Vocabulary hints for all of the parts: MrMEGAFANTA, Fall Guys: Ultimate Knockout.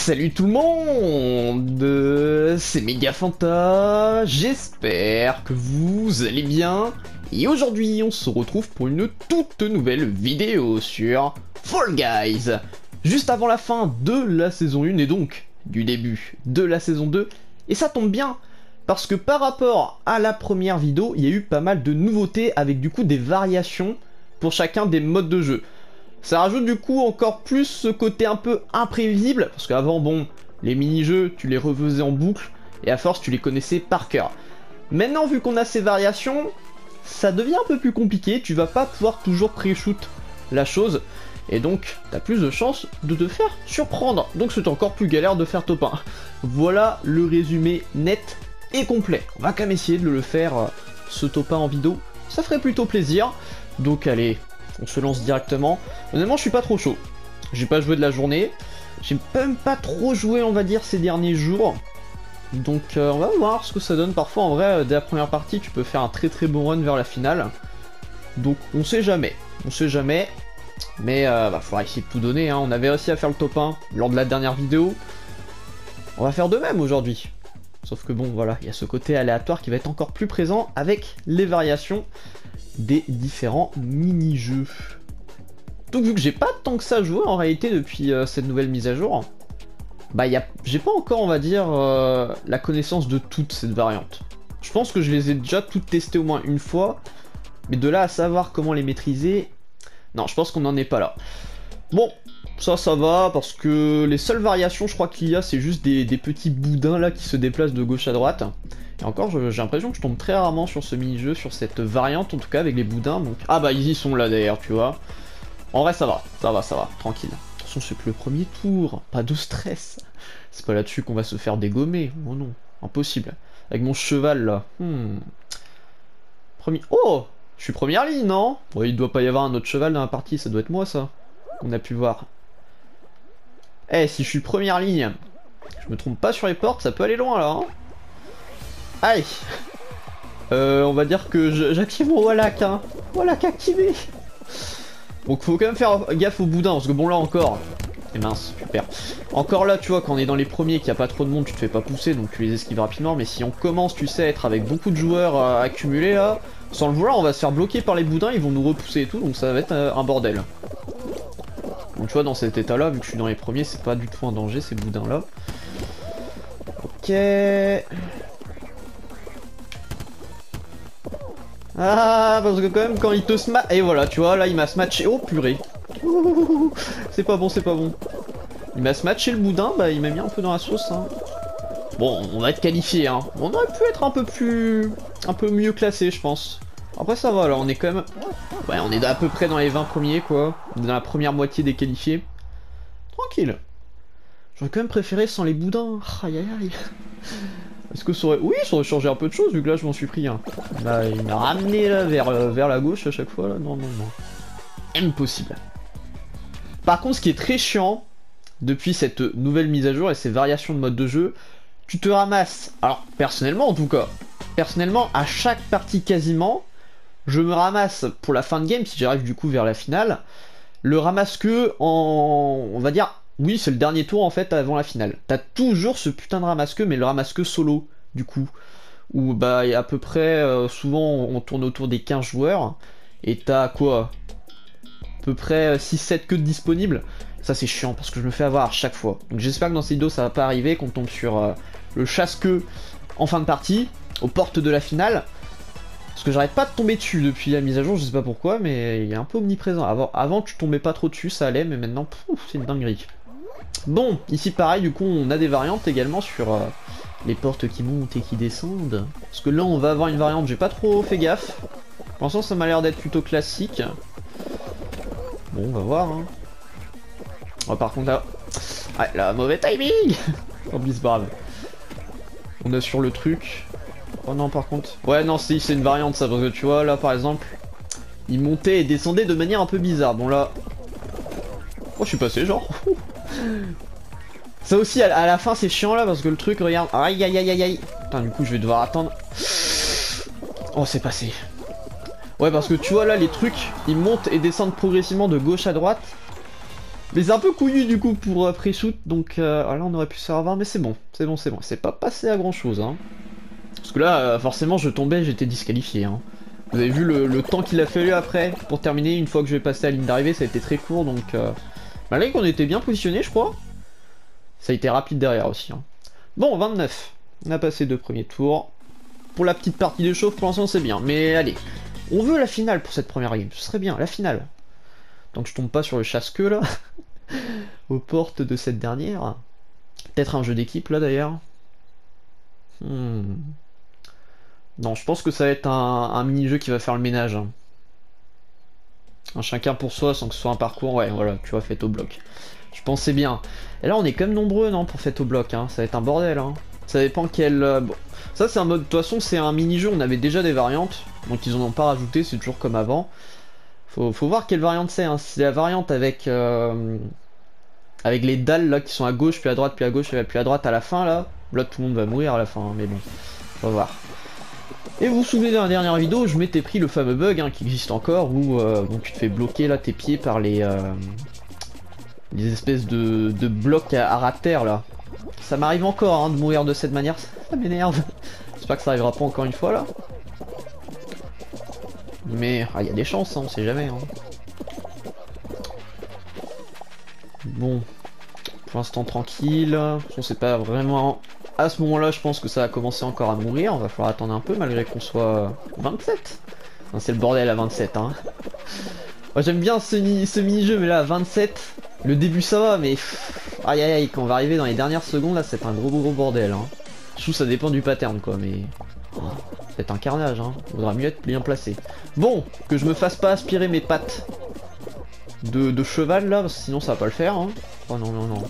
Salut tout le monde, c'est MrMEGAFANTA, j'espère que vous allez bien. Et aujourd'hui on se retrouve pour une toute nouvelle vidéo sur Fall Guys, juste avant la fin de la saison 1 et donc du début de la saison 2. Et ça tombe bien, parce que par rapport à la première vidéo, il y a eu pas mal de nouveautés avec du coup des variations pour chacun des modes de jeu. Ça rajoute du coup encore plus ce côté un peu imprévisible, parce qu'avant, bon, les mini-jeux, tu les refaisais en boucle, et à force, tu les connaissais par cœur. Maintenant, vu qu'on a ces variations, ça devient un peu plus compliqué, tu vas pas pouvoir toujours pré-shoot la chose, et donc, t'as plus de chances de te faire surprendre. Donc c'est encore plus galère de faire top 1. Voilà le résumé net et complet. On va quand même essayer de le faire, ce top 1 en vidéo, ça ferait plutôt plaisir. Donc allez, on se lance directement. Honnêtement, je suis pas trop chaud. J'ai pas joué de la journée. J'ai même pas trop joué, on va dire, ces derniers jours. Donc, on va voir ce que ça donne. Parfois, en vrai, dès la première partie, tu peux faire un très bon run vers la finale. Donc, on sait jamais. On sait jamais. Mais, bah, faudra essayer de tout donner, hein. On avait réussi à faire le top 1 lors de la dernière vidéo. On va faire de même aujourd'hui. Sauf que, bon, voilà, il y a ce côté aléatoire qui va être encore plus présent avec les variations des différents mini-jeux. Donc vu que j'ai pas tant que ça joué en réalité depuis cette nouvelle mise à jour, bah j'ai pas encore, on va dire, la connaissance de toute cette variante. Je pense que je les ai déjà toutes testées au moins une fois, mais de là à savoir comment les maîtriser, non, je pense qu'on n'en est pas là. Bon, ça va, parce que les seules variations je crois qu'il y a, c'est juste des petits boudins là qui se déplacent de gauche à droite. Et encore, j'ai l'impression que je tombe très rarement sur ce mini-jeu, sur cette variante en tout cas avec les boudins. Donc... Ah bah ils y sont là d'ailleurs, tu vois. En vrai ça va, tranquille. Attention, c'est que le premier tour, pas de stress. C'est pas là-dessus qu'on va se faire dégommer, oh non, impossible. Avec mon cheval là, Premier... Oh, je suis première ligne, non? Bon, il doit pas y avoir un autre cheval dans la partie, ça doit être moi ça, qu'on a pu voir. Eh, si je suis première ligne, je me trompe pas sur les portes, ça peut aller loin là, hein. Aïe, on va dire que j'active mon Wallach, hein. Wallach activé. Donc faut quand même faire gaffe au boudin, parce que bon là encore, et mince, super. Encore là, tu vois, quand on est dans les premiers, qu'il n'y a pas trop de monde, tu te fais pas pousser, donc tu les esquives rapidement. Mais si on commence, tu sais, à être avec beaucoup de joueurs accumulés là, sans le vouloir, on va se faire bloquer par les boudins, ils vont nous repousser et tout, donc ça va être un bordel. Donc tu vois, dans cet état là, vu que je suis dans les premiers, c'est pas du tout un danger ces boudins là. Ok... Ah, parce que quand même quand il te smash... Et voilà, tu vois, là il m'a smatché... Oh purée. C'est pas bon, c'est pas bon. Il m'a smatché le boudin, bah il m'a mis un peu dans la sauce, hein. Bon, on va être qualifié, hein. On aurait pu être un peu plus... Un peu mieux classé, je pense. Après ça va, là on est quand même... Ouais, on est à peu près dans les 20 premiers, quoi. On est dans la première moitié des qualifiés. Tranquille. J'aurais quand même préféré sans les boudins. Aïe aïe aïe. Est-ce que ça aurait... Oui, ça aurait changé un peu de choses, vu que là je m'en suis pris, hein. Là, il m'a ramené là, vers la gauche à chaque fois, là. Non. Impossible. Par contre, ce qui est très chiant, depuis cette nouvelle mise à jour et ces variations de mode de jeu, tu te ramasses... Alors, personnellement en tout cas, à chaque partie quasiment, je me ramasse pour la fin de game, si j'arrive du coup vers la finale, le ramasse que en... on va dire... Oui, c'est le dernier tour en fait avant la finale. T'as toujours ce putain de ramasse-queue, mais le ramasse-queue solo, du coup. Où bah, à peu près, souvent on tourne autour des 15 joueurs. Et t'as quoi? À peu près 6-7 queues disponibles. Ça c'est chiant parce que je me fais avoir à chaque fois. Donc j'espère que dans ces vidéos ça va pas arriver, qu'on tombe sur le chasse-queue en fin de partie, aux portes de la finale. Parce que j'arrête pas de tomber dessus depuis la mise à jour, je sais pas pourquoi, mais il est un peu omniprésent. Avant tu tombais pas trop dessus, ça allait, mais maintenant, c'est une dinguerie. Bon, ici pareil, du coup on a des variantes également sur les portes qui montent et qui descendent. Parce que là on va avoir une variante, j'ai pas trop fait gaffe. Pour l'instant ça m'a l'air d'être plutôt classique. Bon, on va voir, hein. Oh, par contre là... Ah, là, mauvais timing. Oh, bisbarbe. On est sur le truc. Oh non, par contre... Ouais, non, c'est une variante ça, parce que tu vois, là par exemple, il montait et descendait de manière un peu bizarre. Bon là... Oh, je suis passé genre... Ça aussi à la fin c'est chiant là, parce que le truc, regarde, aïe aïe aïe aïe aïe. Putain, du coup je vais devoir attendre. Oh, c'est passé. Ouais, parce que tu vois là les trucs, ils montent et descendent progressivement de gauche à droite. Mais c'est un peu couillu du coup pour pre-shoot, donc là on aurait pu se faire avoir, mais c'est bon, c'est bon, c'est bon. C'est pas passé à grand chose, hein. Parce que là, forcément, je tombais, j'étais disqualifié, hein. Vous avez vu le temps qu'il a fallu après pour terminer, une fois que je vais passer à la ligne d'arrivée, ça a été très court, donc... malgré qu'on était bien positionné, je crois, ça a été rapide derrière aussi, hein. Bon, 29, on a passé deux premiers tours. Pour la petite partie de chauffe, pour l'instant, c'est bien, mais allez. On veut la finale pour cette première game, ce serait bien, la finale. Tant que je tombe pas sur le chasse-queue, là, aux portes de cette dernière. Peut-être un jeu d'équipe, là, d'ailleurs. Non, je pense que ça va être un mini-jeu qui va faire le ménage. Hein. Un chacun pour soi, sans que ce soit un parcours. Ouais, voilà, tu vois, fête au bloc. Je pensais bien. Et là, on est quand même nombreux, non, pour fête au bloc. Hein. Ça va être un bordel, hein. Ça dépend quel... Bon. Ça, c'est un mode... De toute façon, c'est un mini-jeu. On avait déjà des variantes. Donc, ils en ont pas rajouté. C'est toujours comme avant. Faut voir quelle variante c'est. Hein. C'est la variante avec... avec les dalles, là, qui sont à gauche, puis à droite, puis à gauche, puis à droite à la fin, là. Là, tout le monde va mourir à la fin, hein, mais bon. On va voir. Et vous vous souvenez dans la dernière vidéo, je m'étais pris le fameux bug, hein, qui existe encore, où tu te fais bloquer là tes pieds par les espèces de blocs à ras de terre là. Ça m'arrive encore, hein, de mourir de cette manière, ça m'énerve. J'espère que ça arrivera pas encore une fois là. Mais il y a des chances, hein, on sait jamais. Hein. Bon, pour l'instant tranquille. On sait pas vraiment. À ce moment-là, je pense que ça a commencé encore à mourir. On va falloir attendre un peu, malgré qu'on soit 27. Enfin, c'est le bordel à 27, hein. Moi, j'aime bien ce mini-jeu, mais là, à 27, le début, ça va, mais... Aïe, aïe, aïe, quand on va arriver dans les dernières secondes, là, c'est un gros, gros bordel, hein. Je trouve que ça dépend du pattern, quoi, mais... C'est un carnage, hein. Il faudra mieux être bien placé. Bon, que je me fasse pas aspirer mes pattes de cheval, là, parce que sinon, ça va pas le faire, hein. Oh, non, non, non.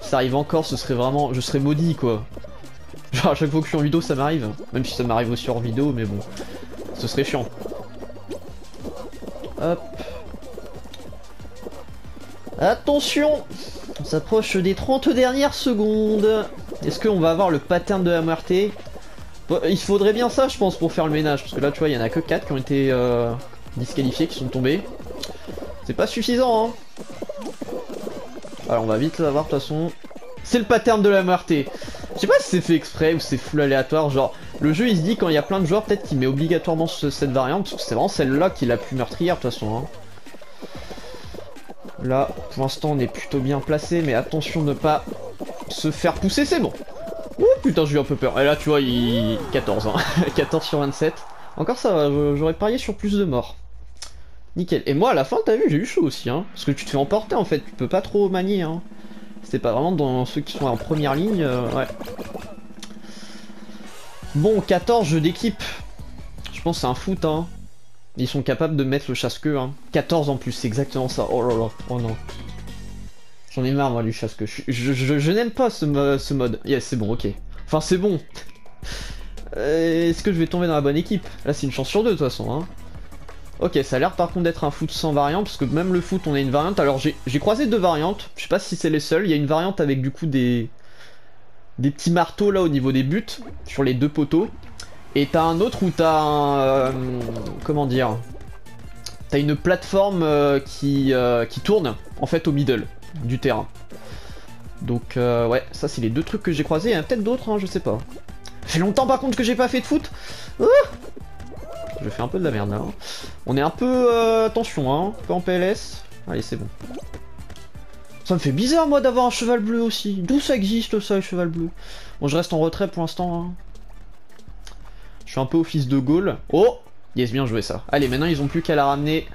Ça arrive encore, ce serait vraiment... Je serais maudit, quoi. Genre, à chaque fois que je suis en vidéo, ça m'arrive. Même si ça m'arrive aussi hors vidéo, mais bon. Ce serait chiant. Hop. Attention! On s'approche des 30 dernières secondes. Est-ce qu'on va avoir le pattern de la moitié? Il faudrait bien ça, je pense, pour faire le ménage. Parce que là, tu vois, il n'y en a que 4 qui ont été disqualifiés, qui sont tombés. C'est pas suffisant, hein. Alors on va vite l'avoir de toute façon. C'est le pattern de la MRT. Je sais pas si c'est fait exprès ou c'est full aléatoire. Genre le jeu il se dit quand il y a plein de joueurs peut-être qu'il met obligatoirement cette variante. Parce que c'est vraiment celle-là qui est la plus meurtrière de toute façon. Hein. Là pour l'instant on est plutôt bien placé. Mais attention de ne pas se faire pousser. C'est bon. Ouh putain j'ai eu un peu peur. Et là tu vois il... 14 hein. 14 sur 27. Encore ça va. J'aurais parié sur plus de morts. Nickel. Et moi à la fin t'as vu j'ai eu chaud aussi hein. Parce que tu te fais emporter en fait, tu peux pas trop manier hein. C'était pas vraiment dans ceux qui sont en première ligne, ouais. Bon 14 jeux d'équipe. Je pense c'est un foot hein. Ils sont capables de mettre le chasse-queue hein. 14 en plus, c'est exactement ça. Oh là là, oh non. J'en ai marre moi du chasse-queue. Je n'aime pas ce mode. Yeah, c'est bon, ok. Enfin c'est bon. Est-ce que je vais tomber dans la bonne équipe? Là c'est une chance sur deux de toute façon hein. Ok, ça a l'air par contre d'être un foot sans variante, parce que même le foot, on a une variante. Alors, j'ai croisé deux variantes, je sais pas si c'est les seules. Il y a une variante avec du coup des petits marteaux là au niveau des buts, sur les deux poteaux. Et t'as un autre où t'as un... comment dire? T'as une plateforme qui tourne, en fait, au middle du terrain. Donc, ouais, ça c'est les deux trucs que j'ai croisés. Il y en a peut-être d'autres, hein, je sais pas. Ça fait longtemps par contre que j'ai pas fait de foot. Ah je fais un peu de la merde là. On est un peu... attention hein, un peu en PLS. Allez c'est bon. Ça me fait bizarre moi d'avoir un cheval bleu aussi. D'où ça existe ça le cheval bleu? Bon je reste en retrait pour l'instant. Hein. Je suis un peu au fils de Gaulle. Oh yes bien joué ça. Allez maintenant ils ont plus qu'à la ramener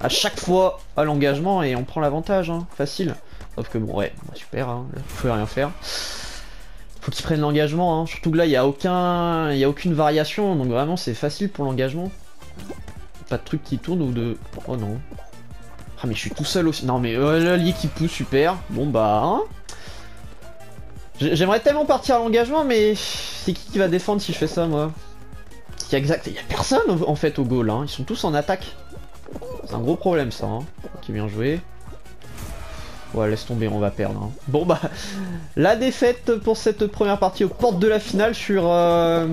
à chaque fois à l'engagement et on prend l'avantage. Hein. Facile. Sauf que bon ouais super, hein. Là, je peux rien faire. Faut qu'ils prennent l'engagement, hein. Surtout que là il n'y a aucune variation, donc vraiment c'est facile pour l'engagement. Pas de truc qui tourne ou de... Oh non. Ah mais je suis tout seul aussi. Non mais l'allié qui pousse, super. Bon bah... Hein. J'aimerais tellement partir à l'engagement mais c'est qui va défendre si je fais ça moi? Il n'y a personne en fait au goal, hein. Ils sont tous en attaque. C'est un gros problème ça, hein. Qui est bien joué. Ouais, laisse tomber, on va perdre. Hein. Bon bah, la défaite pour cette première partie aux portes de la finale sur un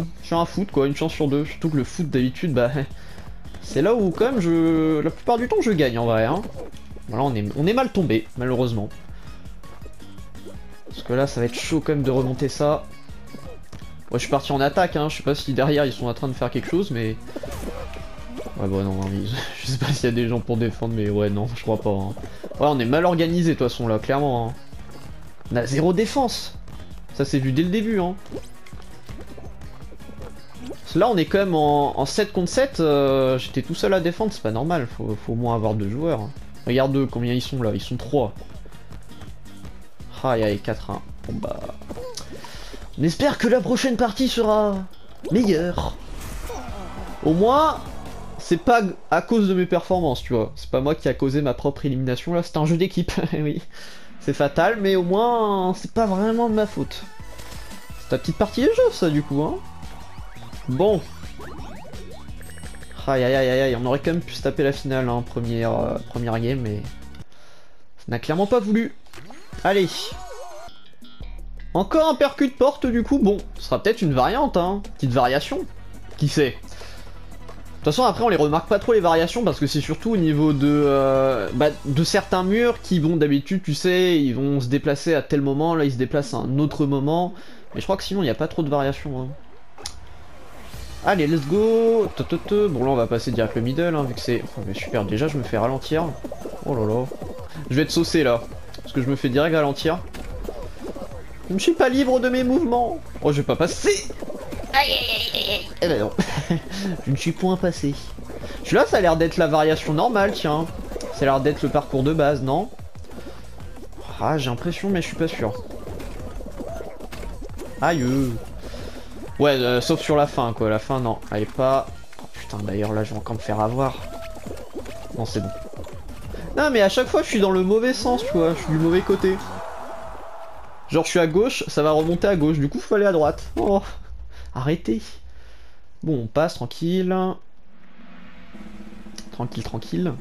foot quoi, une chance sur deux. Surtout que le foot d'habitude, bah, c'est là où quand même, la plupart du temps je gagne en vrai. Hein. Voilà, on est mal tombé, malheureusement. Parce que là, ça va être chaud quand même de remonter ça. Ouais, je suis parti en attaque, hein. Je sais pas si derrière, ils sont en train de faire quelque chose, mais... Ouais, bon, non, je sais pas s'il y a des gens pour défendre, mais ouais, non, je crois pas. Hein. Ouais, on est mal organisé, de toute façon, là, clairement. Hein. On a zéro défense. Ça s'est vu dès le début, hein. Là, on est quand même en 7 contre 7. J'étais tout seul à défendre, c'est pas normal. Faut au moins avoir 2 joueurs. Hein. Regarde eux, combien ils sont, là. Ils sont 3. Ah, il y a 4-1. Bon, bah... On espère que la prochaine partie sera meilleure. Au moins... C'est pas à cause de mes performances, tu vois. C'est pas moi qui a causé ma propre élimination, là. C'est un jeu d'équipe, oui. C'est fatal, mais au moins, c'est pas vraiment de ma faute. C'est ta petite partie de jeu, ça, du coup, hein. Bon. Aïe, aïe, aïe, aïe. On aurait quand même pu se taper la finale, hein, première game, mais... Ça n'a clairement pas voulu. Allez. Encore un percute de porte, du coup. Bon, ce sera peut-être une variante, hein. Petite variation. Qui sait ? De toute façon, après, on les remarque pas trop les variations parce que c'est surtout au niveau de certains murs qui vont d'habitude, tu sais, ils vont se déplacer à tel moment, là ils se déplacent à un autre moment. Mais je crois que sinon, il n'y a pas trop de variations. Hein. Allez, let's go. Bon, là, on va passer direct le middle, hein, vu que c'est... Oh, mais super, déjà, je me fais ralentir. Oh là là. Je vais être saucé, là, parce que je me fais direct ralentir. Je ne suis pas libre de mes mouvements. Oh, je vais pas passer. Aïe aïe aïe. Eh ben non. Je ne suis point passé. Celui-là, ça a l'air d'être la variation normale, tiens. Ça a l'air d'être le parcours de base, non? Ah, j'ai l'impression, mais je suis pas sûr. Aïe. Ouais, sauf sur la fin, quoi. La fin, non. Elle est pas... Oh, putain, d'ailleurs, là, je vais encore me faire avoir. Non, c'est bon. Non, mais à chaque fois, je suis dans le mauvais sens, tu vois. Je suis du mauvais côté. Genre, je suis à gauche, ça va remonter à gauche. Du coup, faut aller à droite. Oh. Arrêtez. Bon, on passe, tranquille. Tranquille, tranquille.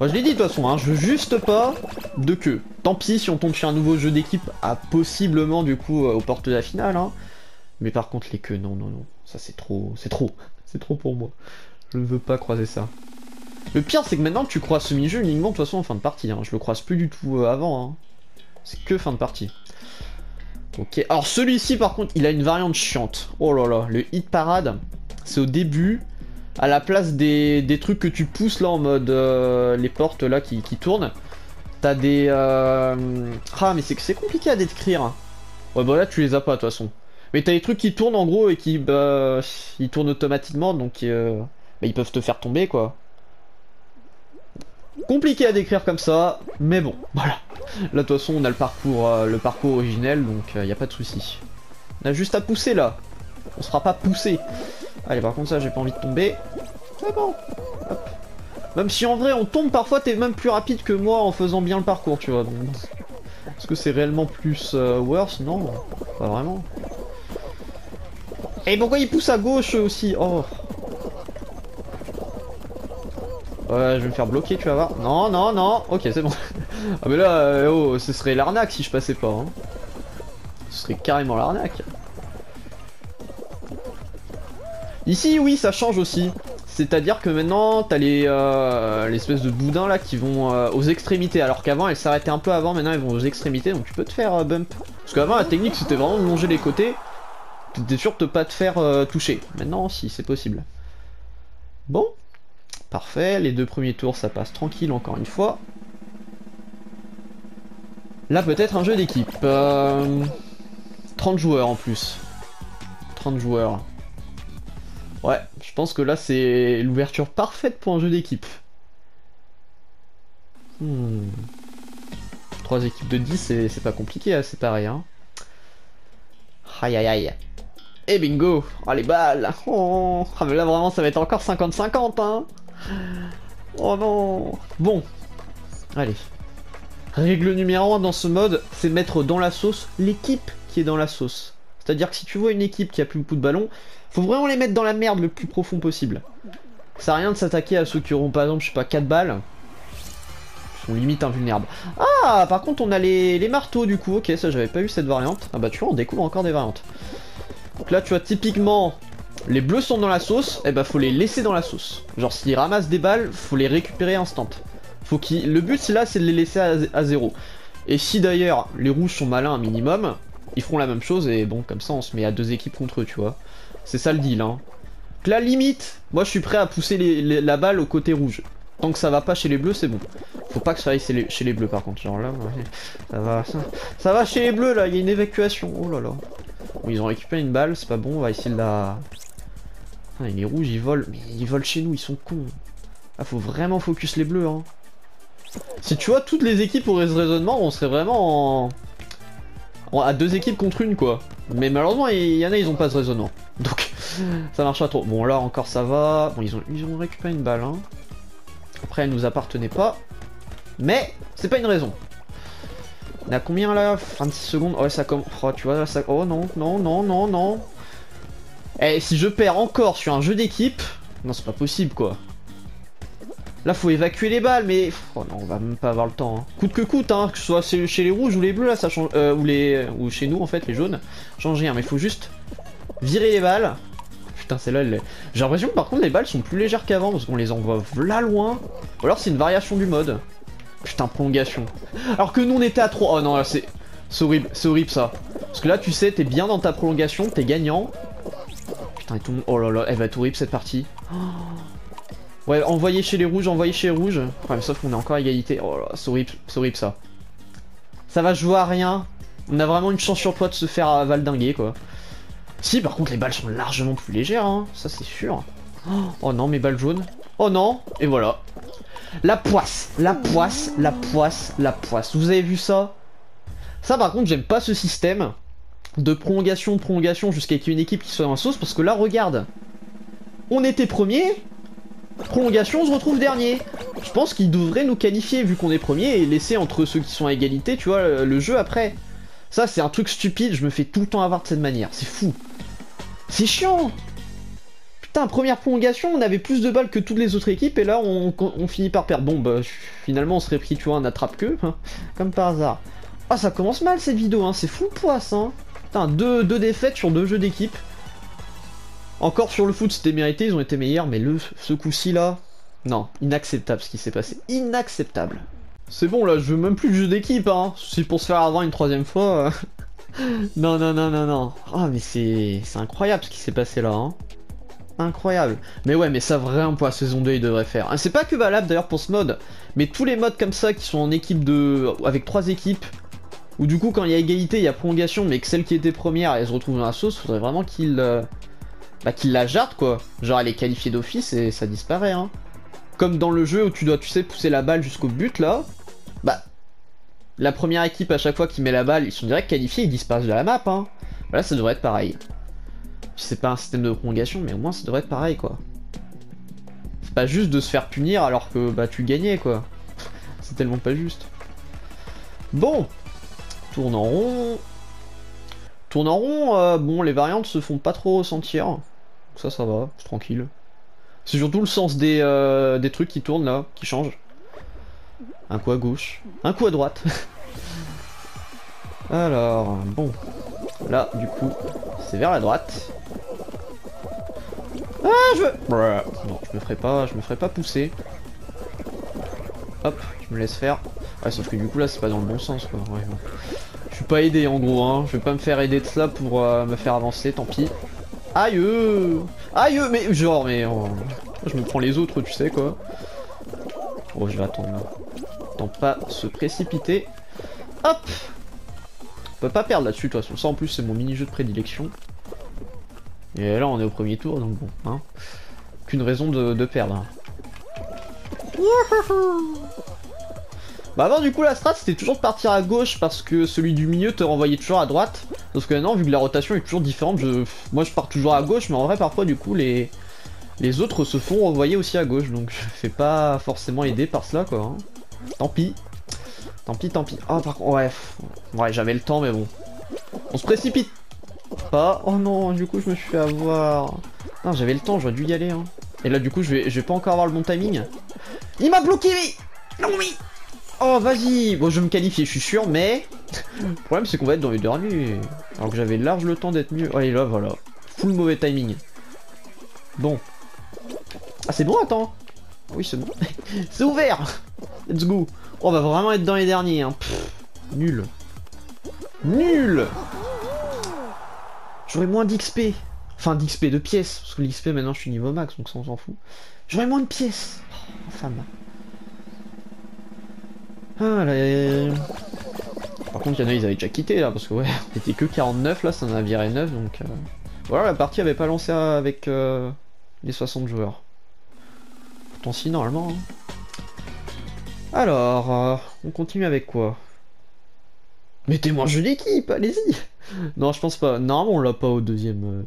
Moi, je l'ai dit de toute façon, hein, je veux juste pas de queue. Tant pis si on tombe sur un nouveau jeu d'équipe à possiblement, du coup, aux portes de la finale. Hein. Mais par contre, les queues, non, non, non. Ça, c'est trop, c'est trop. C'est trop pour moi. Je ne veux pas croiser ça. Le pire, c'est que maintenant que tu croises ce mini-jeu uniquement, de toute façon, en fin de partie. Hein. Je le croise plus du tout avant. Hein. C'est que fin de partie. Ok, alors celui-ci par contre, il a une variante chiante. Oh là là, le hit parade, c'est au début, à la place des trucs que tu pousses là en mode les portes là qui tournent. T'as des... Ah mais c'est compliqué à décrire. Ouais bah là tu les as pas de toute façon. Mais t'as des trucs qui tournent en gros et qui... Bah, ils tournent automatiquement donc bah, ils peuvent te faire tomber quoi. Compliqué à décrire comme ça, mais bon, voilà. Là de toute façon on a le parcours originel, donc il n'y a pas de souci. On a juste à pousser là. On se fera pas pousser. Allez par contre ça j'ai pas envie de tomber. C'est bon. Hop. Même si en vrai on tombe parfois t'es même plus rapide que moi en faisant bien le parcours tu vois. Donc, est-ce que c'est réellement plus worse? Non, pas vraiment. Et pourquoi ils poussent à gauche aussi? Oh. Ouais, je vais me faire bloquer, tu vas voir. Non, non, non. Ok, c'est bon. Ah, mais là, oh, ce serait l'arnaque si je passais pas. Hein. Ce serait carrément l'arnaque. Ici, oui, ça change aussi. C'est-à-dire que maintenant, t'as l'espèce de boudin là qui vont aux extrémités. Alors qu'avant, elles s'arrêtaient un peu avant. Maintenant, elles vont aux extrémités. Donc, tu peux te faire bump. Parce qu'avant, la technique, c'était vraiment de longer les côtés. T'étais sûr de pas te faire toucher. Maintenant, si, c'est possible. Bon. Parfait, les deux premiers tours ça passe tranquille encore une fois. Là peut-être un jeu d'équipe. 30 joueurs en plus. 30 joueurs. Ouais, je pense que là c'est l'ouverture parfaite pour un jeu d'équipe. 3 équipes de 10, c'est pas compliqué à séparer. Hein. Aïe aïe aïe. Et bingo. Ah les balles. Oh. Ah mais là vraiment ça va être encore 50-50 hein. Oh non. Bon. Allez. Règle numéro 1 dans ce mode, c'est mettre dans la sauce l'équipe qui est dans la sauce. C'est-à-dire que si tu vois une équipe qui a plus beaucoup de ballons, faut vraiment les mettre dans la merde le plus profond possible. Ça sert à rien de s'attaquer à ceux qui auront par exemple, je sais pas, 4 balles. Ils sont limite invulnérables. Ah, par contre on a les marteaux du coup. Ok, ça j'avais pas eu cette variante. Ah bah tu vois, on découvre encore des variantes. Donc là tu vois typiquement... Les bleus sont dans la sauce, et bah faut les laisser dans la sauce. Genre s'ils ramassent des balles, faut les récupérer instant. Faut qu'il... Le but là c'est de les laisser à zéro. Et si d'ailleurs les rouges sont malins un minimum, ils feront la même chose et bon comme ça on se met à deux équipes contre eux, tu vois. C'est ça le deal hein. Donc la limite, moi je suis prêt à pousser la balle au côté rouge. Tant que ça va pas chez les bleus, c'est bon. Faut pas que ça aille chez les bleus par contre. Genre là, ouais, ça va chez les bleus là, il y a une évacuation. Oh là là. Bon, ils ont récupéré une balle, c'est pas bon, on va essayer de la... Ah, les rouges ils volent, mais ils volent chez nous, ils sont cons. Ah faut vraiment focus les bleus hein. Si tu vois toutes les équipes auraient ce raisonnement, on serait vraiment à deux équipes contre une quoi. Mais malheureusement il y en a ils ont pas ce raisonnement. Donc ça marche pas trop. Bon là encore ça va. Bon ils ont récupéré une balle hein. Après elle nous appartenait pas. Mais c'est pas une raison. On a combien là, 26 secondes. Ouais ça commence. Oh tu vois là ça. Oh non non non non non. Eh si je perds encore sur un jeu d'équipe. Non c'est pas possible quoi. Là faut évacuer les balles mais oh non, on va même pas avoir le temps hein. Coûte que coûte hein, que ce soit chez les rouges ou les bleus là ça change ou chez nous en fait les jaunes change rien mais faut juste virer les balles. Putain celle-là elle... J'ai l'impression que par contre les balles sont plus légères qu'avant parce qu'on les envoie là loin. Ou alors c'est une variation du mode. Putain prolongation. Alors que nous on était à 3. Oh non là c'est horrible, c'est horrible ça. Parce que là tu sais t'es bien dans ta prolongation, t'es gagnant. Putain et tout le monde. Oh là là elle va être horrible cette partie. Oh. Ouais, envoyé chez les rouges, envoyé chez les rouges. Ouais, mais sauf qu'on est encore à égalité. Oh là, c'est horrible ça. Ça va jouer à rien. On a vraiment une chance sur toi de se faire valdinguer quoi. Si, par contre, les balles sont largement plus légères, hein. Ça c'est sûr. Oh non, mes balles jaunes. Oh non, et voilà. La poisse, la poisse, la poisse, la poisse. Vous avez vu ça? Ça, par contre, j'aime pas ce système de prolongation jusqu'à qu'il y ait une équipe qui soit dans la sauce. Parce que là, regarde. On était premier. Prolongation, on se retrouve dernier. Je pense qu'ils devraient nous qualifier vu qu'on est premier et laisser entre ceux qui sont à égalité, tu vois, le jeu après. Ça, c'est un truc stupide, je me fais tout le temps avoir de cette manière. C'est fou. C'est chiant. Putain, première prolongation, on avait plus de balles que toutes les autres équipes et là, on finit par perdre. Bon, bah, finalement, on serait pris, tu vois, un attrape-queue, hein, comme par hasard. Ah, ça commence mal cette vidéo, hein. C'est fou le poisse, hein. Putain, deux défaites sur deux jeux d'équipe. Encore sur le foot, c'était mérité, ils ont été meilleurs, mais ce coup-ci là, non, inacceptable ce qui s'est passé, inacceptable. C'est bon là, je veux même plus de jeu d'équipe, hein, c'est pour se faire avoir une troisième fois. Non, non, non, non, non. Ah, mais c'est incroyable ce qui s'est passé là, hein. Incroyable. Mais ouais, mais ça vraiment pour la saison 2, ils devraient faire. C'est pas que valable d'ailleurs pour ce mode, mais tous les modes comme ça qui sont en équipe de... avec trois équipes, où du coup quand il y a égalité, il y a prolongation, mais que celle qui était première, elle se retrouve dans la sauce, faudrait vraiment qu'ils... Bah qu'il la jarte quoi, genre elle est qualifiée d'office et ça disparaît hein. Comme dans le jeu où tu dois tu sais pousser la balle jusqu'au but là. Bah la première équipe à chaque fois qui met la balle ils sont direct qualifiés, ils disparaissent de la map hein. Voilà ça devrait être pareil. C'est pas un système de prolongation mais au moins ça devrait être pareil quoi. C'est pas juste de se faire punir alors que bah tu gagnais quoi. C'est tellement pas juste. Bon, tourne en rond. Tourne en rond, bon les variantes se font pas trop ressentir. Ça va, c'est tranquille. C'est surtout le sens des trucs qui tournent là, qui changent. Un coup à gauche, un coup à droite. Alors, bon. Là, du coup, c'est vers la droite. Ah, je veux... Non, je me ferai pas pousser. Hop, je me laisse faire. Ouais, sauf que du coup là, c'est pas dans le bon sens quoi. Ouais, bon. Je suis pas aidé en gros, hein. Je vais pas me faire aider de ça pour me faire avancer, tant pis. Aïe, aïe, mais genre, mais oh, je me prends les autres, tu sais quoi. Oh, je vais attendre là. Tant pas se précipiter. Hop. On peut pas perdre là-dessus, de toute façon. Ça en plus, c'est mon mini-jeu de prédilection. Et là, on est au premier tour, donc bon, hein. Aucune raison de perdre. Bah avant du coup la strat c'était toujours de partir à gauche parce que celui du milieu te renvoyait toujours à droite. Sauf que maintenant vu que la rotation est toujours différente, moi je pars toujours à gauche mais en vrai parfois du coup les autres se font renvoyer aussi à gauche. Donc je fais pas forcément aider par cela quoi. Hein. Tant pis. Tant pis, tant pis. Ah oh, par contre, ouais. Ouais j'avais le temps mais bon. On se précipite pas. Oh non du coup je me suis fait avoir. Non j'avais le temps, j'aurais dû y aller. Hein. Et là du coup je vais pas encore avoir le bon timing. Il m'a bloqué lui. Non oui. Oh vas-y. Bon je vais me qualifier je suis sûr mais le problème c'est qu'on va être dans les derniers. Alors que j'avais large le temps d'être mieux. Allez là voilà. Full mauvais timing. Bon. Ah c'est bon attends. Oui c'est bon. C'est ouvert. let's go. Oh, on va vraiment être dans les derniers, hein. Pff, nul. Nul. J'aurais moins d'XP. Enfin, d'XP de pièces. Parce que l'XP, maintenant, je suis niveau max, donc ça, on s'en fout. J'aurais moins de pièces. Oh, infâme. Ah, là... Par contre, il y en a, ils avaient déjà quitté, là. Parce que, ouais, on était que 49, là, ça en a viré 9, donc... Voilà, la partie avait pas lancé avec les 60 joueurs. Pourtant, si, normalement... Hein. Alors, on continue avec quoi? Mettez-moi un jeu d'équipe, allez-y. Non, je pense pas. Non, on l'a pas au deuxième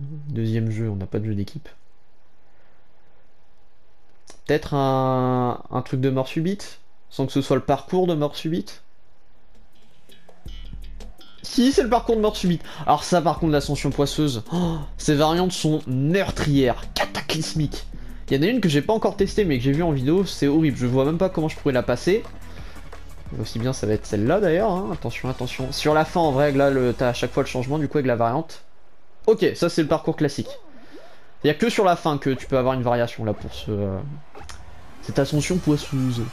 jeu, on n'a pas de jeu d'équipe. Peut-être un truc de mort subite, sans que ce soit le parcours de mort subite. Si, c'est le parcours de mort subite. Alors ça, par contre, l'ascension poisseuse, oh, ces variantes sont meurtrières, cataclysmiques. Il y en a une que j'ai pas encore testée mais que j'ai vue en vidéo, c'est horrible, je vois même pas comment je pourrais la passer. Aussi bien ça va être celle-là d'ailleurs, hein. Attention, attention. Sur la fin en vrai, là t'as à chaque fois le changement du coup avec la variante. Ok, ça c'est le parcours classique. Il n'y a que sur la fin que tu peux avoir une variation là pour ce... cette ascension poisseuse.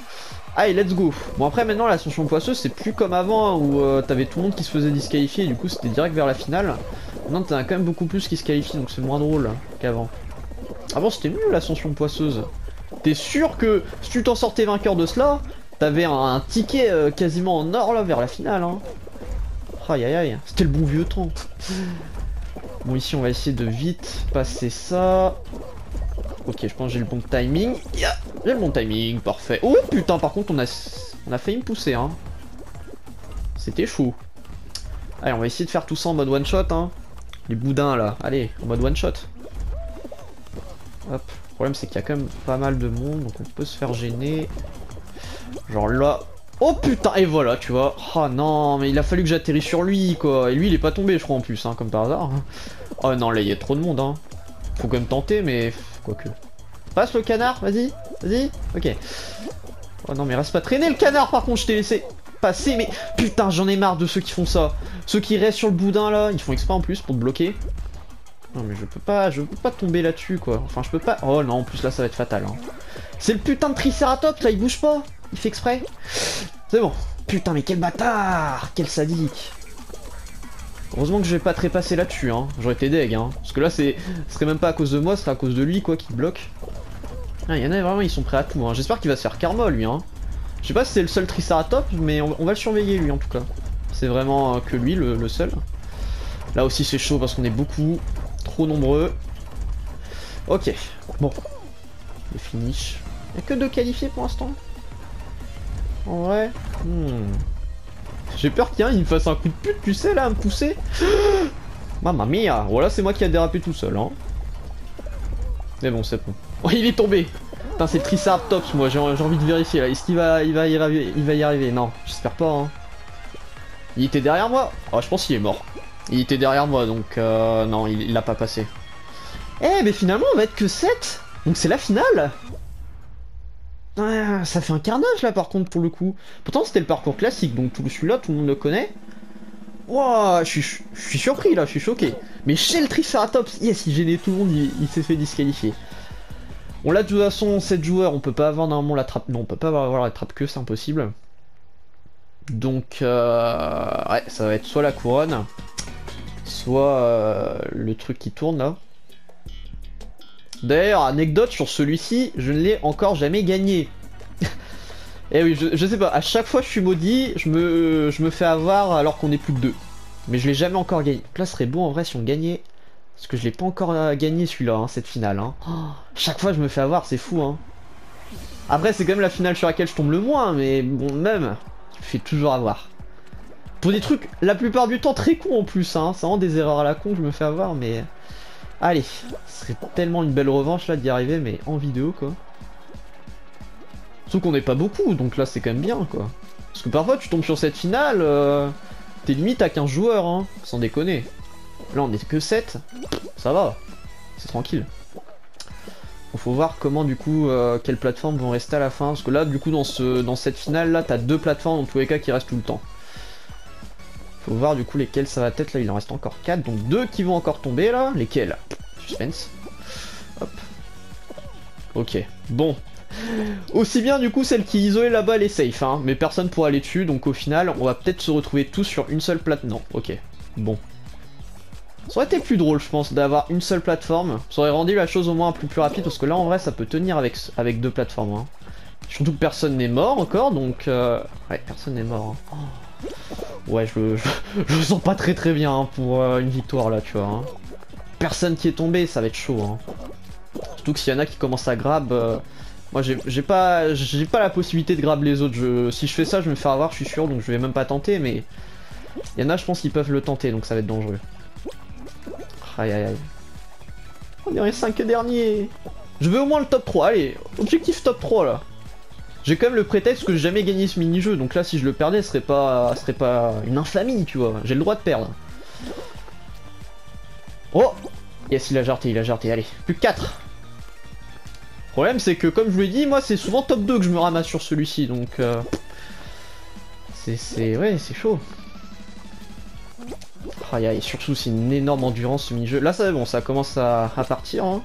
Allez, let's go. Bon après maintenant l'ascension poisseuse c'est plus comme avant hein, où t'avais tout le monde qui se faisait disqualifier et du coup c'était direct vers la finale. Maintenant t'en as quand même beaucoup plus qui se qualifient donc c'est moins drôle hein, qu'avant. Avant c'était mieux l'ascension poisseuse. T'es sûr que si tu t'en sortais vainqueur de cela, t'avais un ticket quasiment en or là vers la finale hein. Aïe aïe aïe, c'était le bon vieux temps. Bon ici on va essayer de vite passer ça. Ok je pense que j'ai le bon timing. Yeah, j'ai le bon timing, parfait. Oh putain par contre on a failli me pousser hein. C'était chaud. Allez on va essayer de faire tout ça en mode one shot hein. Les boudins là, allez en mode one shot. Hop. Le problème c'est qu'il y a quand même pas mal de monde donc on peut se faire gêner. Genre là. Oh putain et voilà tu vois. Oh non mais il a fallu que j'atterrisse sur lui quoi. Et lui il est pas tombé je crois en plus hein, comme par hasard. Oh non là il y a trop de monde hein. Faut quand même tenter mais quoique. Passe le canard, vas-y, vas-y. Ok. Oh non mais reste pas traîner le canard par contre je t'ai laissé passer mais putain j'en ai marre de ceux qui font ça. Ceux qui restent sur le boudin là, ils font exprès en plus pour te bloquer. Non mais je peux pas tomber là-dessus quoi. Enfin je peux pas... Oh non en plus là ça va être fatal hein. C'est le putain de Triceratops là, il bouge pas. Il fait exprès. C'est bon. Putain mais quel bâtard. Quel sadique. Heureusement que je vais pas trépasser là-dessus hein. J'aurais été deg hein. Parce que là c'est... Ce serait même pas à cause de moi, ce serait à cause de lui quoi qui bloque. Ah il y en a vraiment ils sont prêts à tout hein. J'espère qu'il va se faire karma lui hein. Je sais pas si c'est le seul Triceratops mais on va le surveiller lui en tout cas. C'est vraiment que lui le seul. Là aussi c'est chaud parce qu'on est beaucoup... Trop nombreux. Ok, bon. Le finish. Il n'y a que 2 qualifiés pour l'instant. En vrai. J'ai peur qu'il y en ait un, il me fasse un coup de pute, tu sais, là, à me pousser. Mamma mia. Voilà, c'est moi qui a dérapé tout seul. Hein. Mais bon, c'est bon. Oh, il est tombé. Putain, c'est le Triceratops, moi, j'ai envie de vérifier. Là. Est-ce qu'il va y arriver? Non, j'espère pas. Hein. Il était derrière moi. Oh, je pense qu'il est mort. Il était derrière moi donc non il l'a pas passé. Eh mais finalement on va être que 7. Donc c'est la finale. Ah, ça fait un carnage là par contre pour le coup. Pourtant c'était le parcours classique donc celui-là tout le monde le connaît. Wouah je suis surpris là, je suis choqué. Mais chez le Triceratops, yes il gênait tout le monde, il s'est fait disqualifier. On l'a de toute façon 7 joueurs, on peut pas avoir normalement la trappe. Non on peut pas avoir la trappe que c'est impossible. Donc ouais ça va être soit la couronne. Soit le truc qui tourne là. D'ailleurs, anecdote sur celui-ci, je ne l'ai encore jamais gagné. Eh oui, je sais pas, à chaque fois je suis maudit, je me fais avoir alors qu'on est plus que 2. Mais je l'ai jamais encore gagné. Donc là, ce serait beau en vrai si on gagnait. Parce que je l'ai pas encore gagné celui-là, hein, cette finale. Hein. Oh, chaque fois je me fais avoir, c'est fou. Hein. Après, c'est quand même la finale sur laquelle je tombe le moins, mais bon, même, je me fais toujours avoir. Pour des trucs, la plupart du temps, très cons en plus, hein. C'est vraiment des erreurs à la con que je me fais avoir, mais... Allez, ce serait tellement une belle revanche, là, d'y arriver, mais en vidéo, quoi. Sauf qu'on n'est pas beaucoup, donc là, c'est quand même bien, quoi. Parce que parfois, tu tombes sur cette finale, t'es limite à 15 joueurs, hein, sans déconner. Là, on est que 7, ça va, c'est tranquille. Bon, faut voir comment, du coup, quelles plateformes vont rester à la fin. Parce que là, du coup, dans cette finale, là, t'as 2 plateformes, en tous les cas, qui restent tout le temps. Faut voir du coup lesquels ça va être là, il en reste encore 4, donc 2 qui vont encore tomber là, lesquels? Suspense. Hop. Ok, bon, Aussi bien du coup celle qui est isolée là-bas elle est safe hein, mais personne pourra aller dessus, donc au final on va peut-être se retrouver tous sur une seule plate... Non, ok, bon. Ça aurait été plus drôle je pense d'avoir une seule plateforme, ça aurait rendu la chose au moins un peu plus rapide, parce que là en vrai ça peut tenir avec deux plateformes hein. Surtout que personne n'est mort encore, donc ouais, personne n'est mort hein. Oh. Ouais, je me sens pas très bien hein, pour une victoire là, tu vois hein. Personne qui est tombé, ça va être chaud hein. Surtout que s'il y en a qui commencent à grab, moi j'ai pas la possibilité de grab les autres. Si je fais ça je vais me faire avoir, je suis sûr, donc je vais même pas tenter, mais il y en a je pense qu'ils peuvent le tenter, donc ça va être dangereux. Aïe aïe aïe. On est les 5 derniers. Je veux au moins le top 3, allez, objectif top 3 là. J'ai quand même le prétexte que j'ai jamais gagné ce mini-jeu, donc là si je le perdais ce serait pas une infamie, tu vois, j'ai le droit de perdre. Oh. Yes, il a jarté, allez, plus que 4. Le problème c'est que comme je vous l'ai dit, moi c'est souvent top 2 que je me ramasse sur celui-ci, donc c'est chaud. Aïe aïe, surtout c'est une énorme endurance ce mini-jeu. Là ça bon, ça commence à partir hein.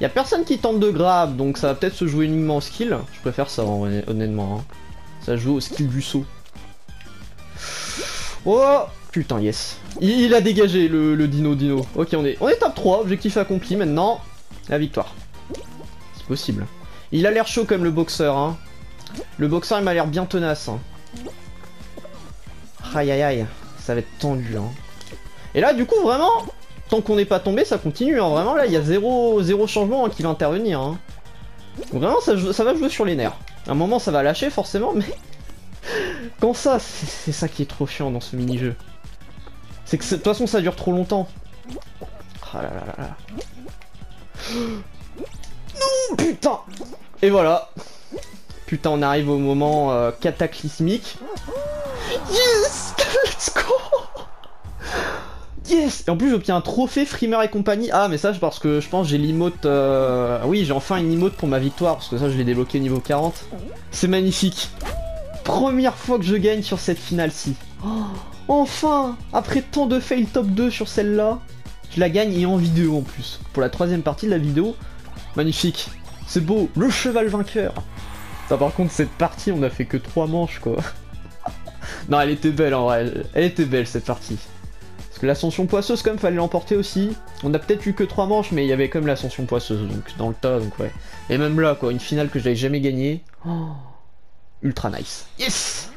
Y'a personne qui tente de grab, donc ça va peut-être se jouer uniquement au skill. Je préfère ça honnêtement hein. Ça joue au skill du saut. Oh putain, yes. Il a dégagé le dino. Ok, on est top 3, objectif accompli maintenant. La victoire. C'est possible. Il a l'air chaud comme le boxeur hein. Le boxeur il m'a l'air bien tenace hein. Aïe aïe aïe, ça va être tendu hein. Et là du coup vraiment, tant qu'on n'est pas tombé ça continue hein. Vraiment là il y a zéro changement hein, qui va intervenir hein. Donc, vraiment ça va jouer sur les nerfs. À un moment ça va lâcher forcément, mais quand ça, c'est ça qui est trop chiant dans ce mini-jeu. C'est que de toute façon ça dure trop longtemps. Ah là là là là. Non putain. Et voilà. Putain, on arrive au moment cataclysmique. Yes. Let's go. Yes. Et en plus j'obtiens un trophée Freemer et compagnie. Ah mais ça c'est parce que je pense j'ai l'emote... Oui, j'ai enfin une emote pour ma victoire, parce que ça je l'ai débloqué niveau 40. C'est magnifique. Première fois que je gagne sur cette finale-ci. Oh, enfin. Après tant de fail top 2 sur celle-là, je la gagne, et en vidéo en plus. Pour la troisième partie de la vidéo. Magnifique. C'est beau. Le cheval vainqueur. Ça, par contre cette partie on a fait que 3 manches quoi. Non, elle était belle en vrai, elle était belle cette partie. Parce que l'ascension poisseuse quand même fallait l'emporter aussi. On a peut-être eu que 3 manches, mais il y avait quand même l'ascension poisseuse, donc dans le tas, donc ouais. Et même là quoi, une finale que j'avais jamais gagnée. Oh, ultra nice. Yes.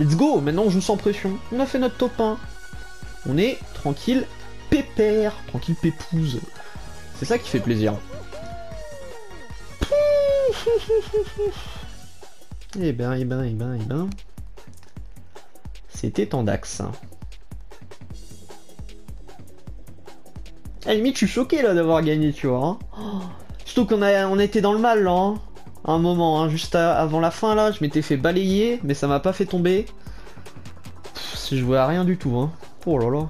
Let's go. Maintenant on joue sans pression. On a fait notre top 1. On est tranquille pépère, tranquille pépouze. C'est ça qui fait plaisir. Eh ben. C'était Tandax. À la limite, je suis choqué là d'avoir gagné, tu vois. Hein. Oh, surtout qu'on était dans le mal là. Hein. À un moment, hein, juste avant la fin là, je m'étais fait balayer, mais ça m'a pas fait tomber. Pff, je vois à rien du tout. Hein. Oh là là.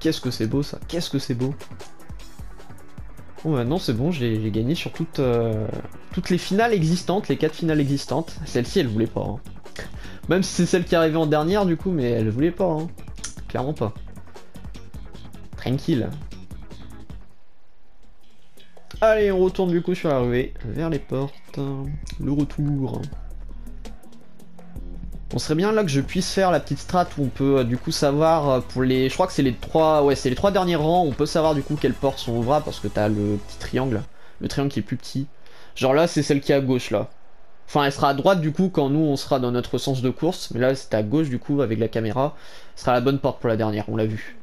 Qu'est-ce que c'est beau ça. Qu'est-ce que c'est beau. Bon, maintenant c'est bon, j'ai gagné sur toutes les finales existantes, les 4 finales existantes. Celle-ci, elle voulait pas. Hein. Même si c'est celle qui arrivait en dernière du coup, mais elle voulait pas, hein. Clairement pas. Tranquille. Allez, on retourne du coup sur la ruée, vers les portes. Le retour. On serait bien là que je puisse faire la petite strat où on peut du coup savoir pour les... Je crois que c'est les 3... Ouais, c'est les 3 derniers rangs, on peut savoir du coup quelles portes sont ouvrées, parce que t'as le petit triangle. Le triangle qui est plus petit. Genre là, c'est celle qui est à gauche là. Enfin, elle sera à droite du coup quand nous on sera dans notre sens de course. Mais là c'était à gauche du coup avec la caméra. Ce sera la bonne porte pour la dernière, on l'a vu.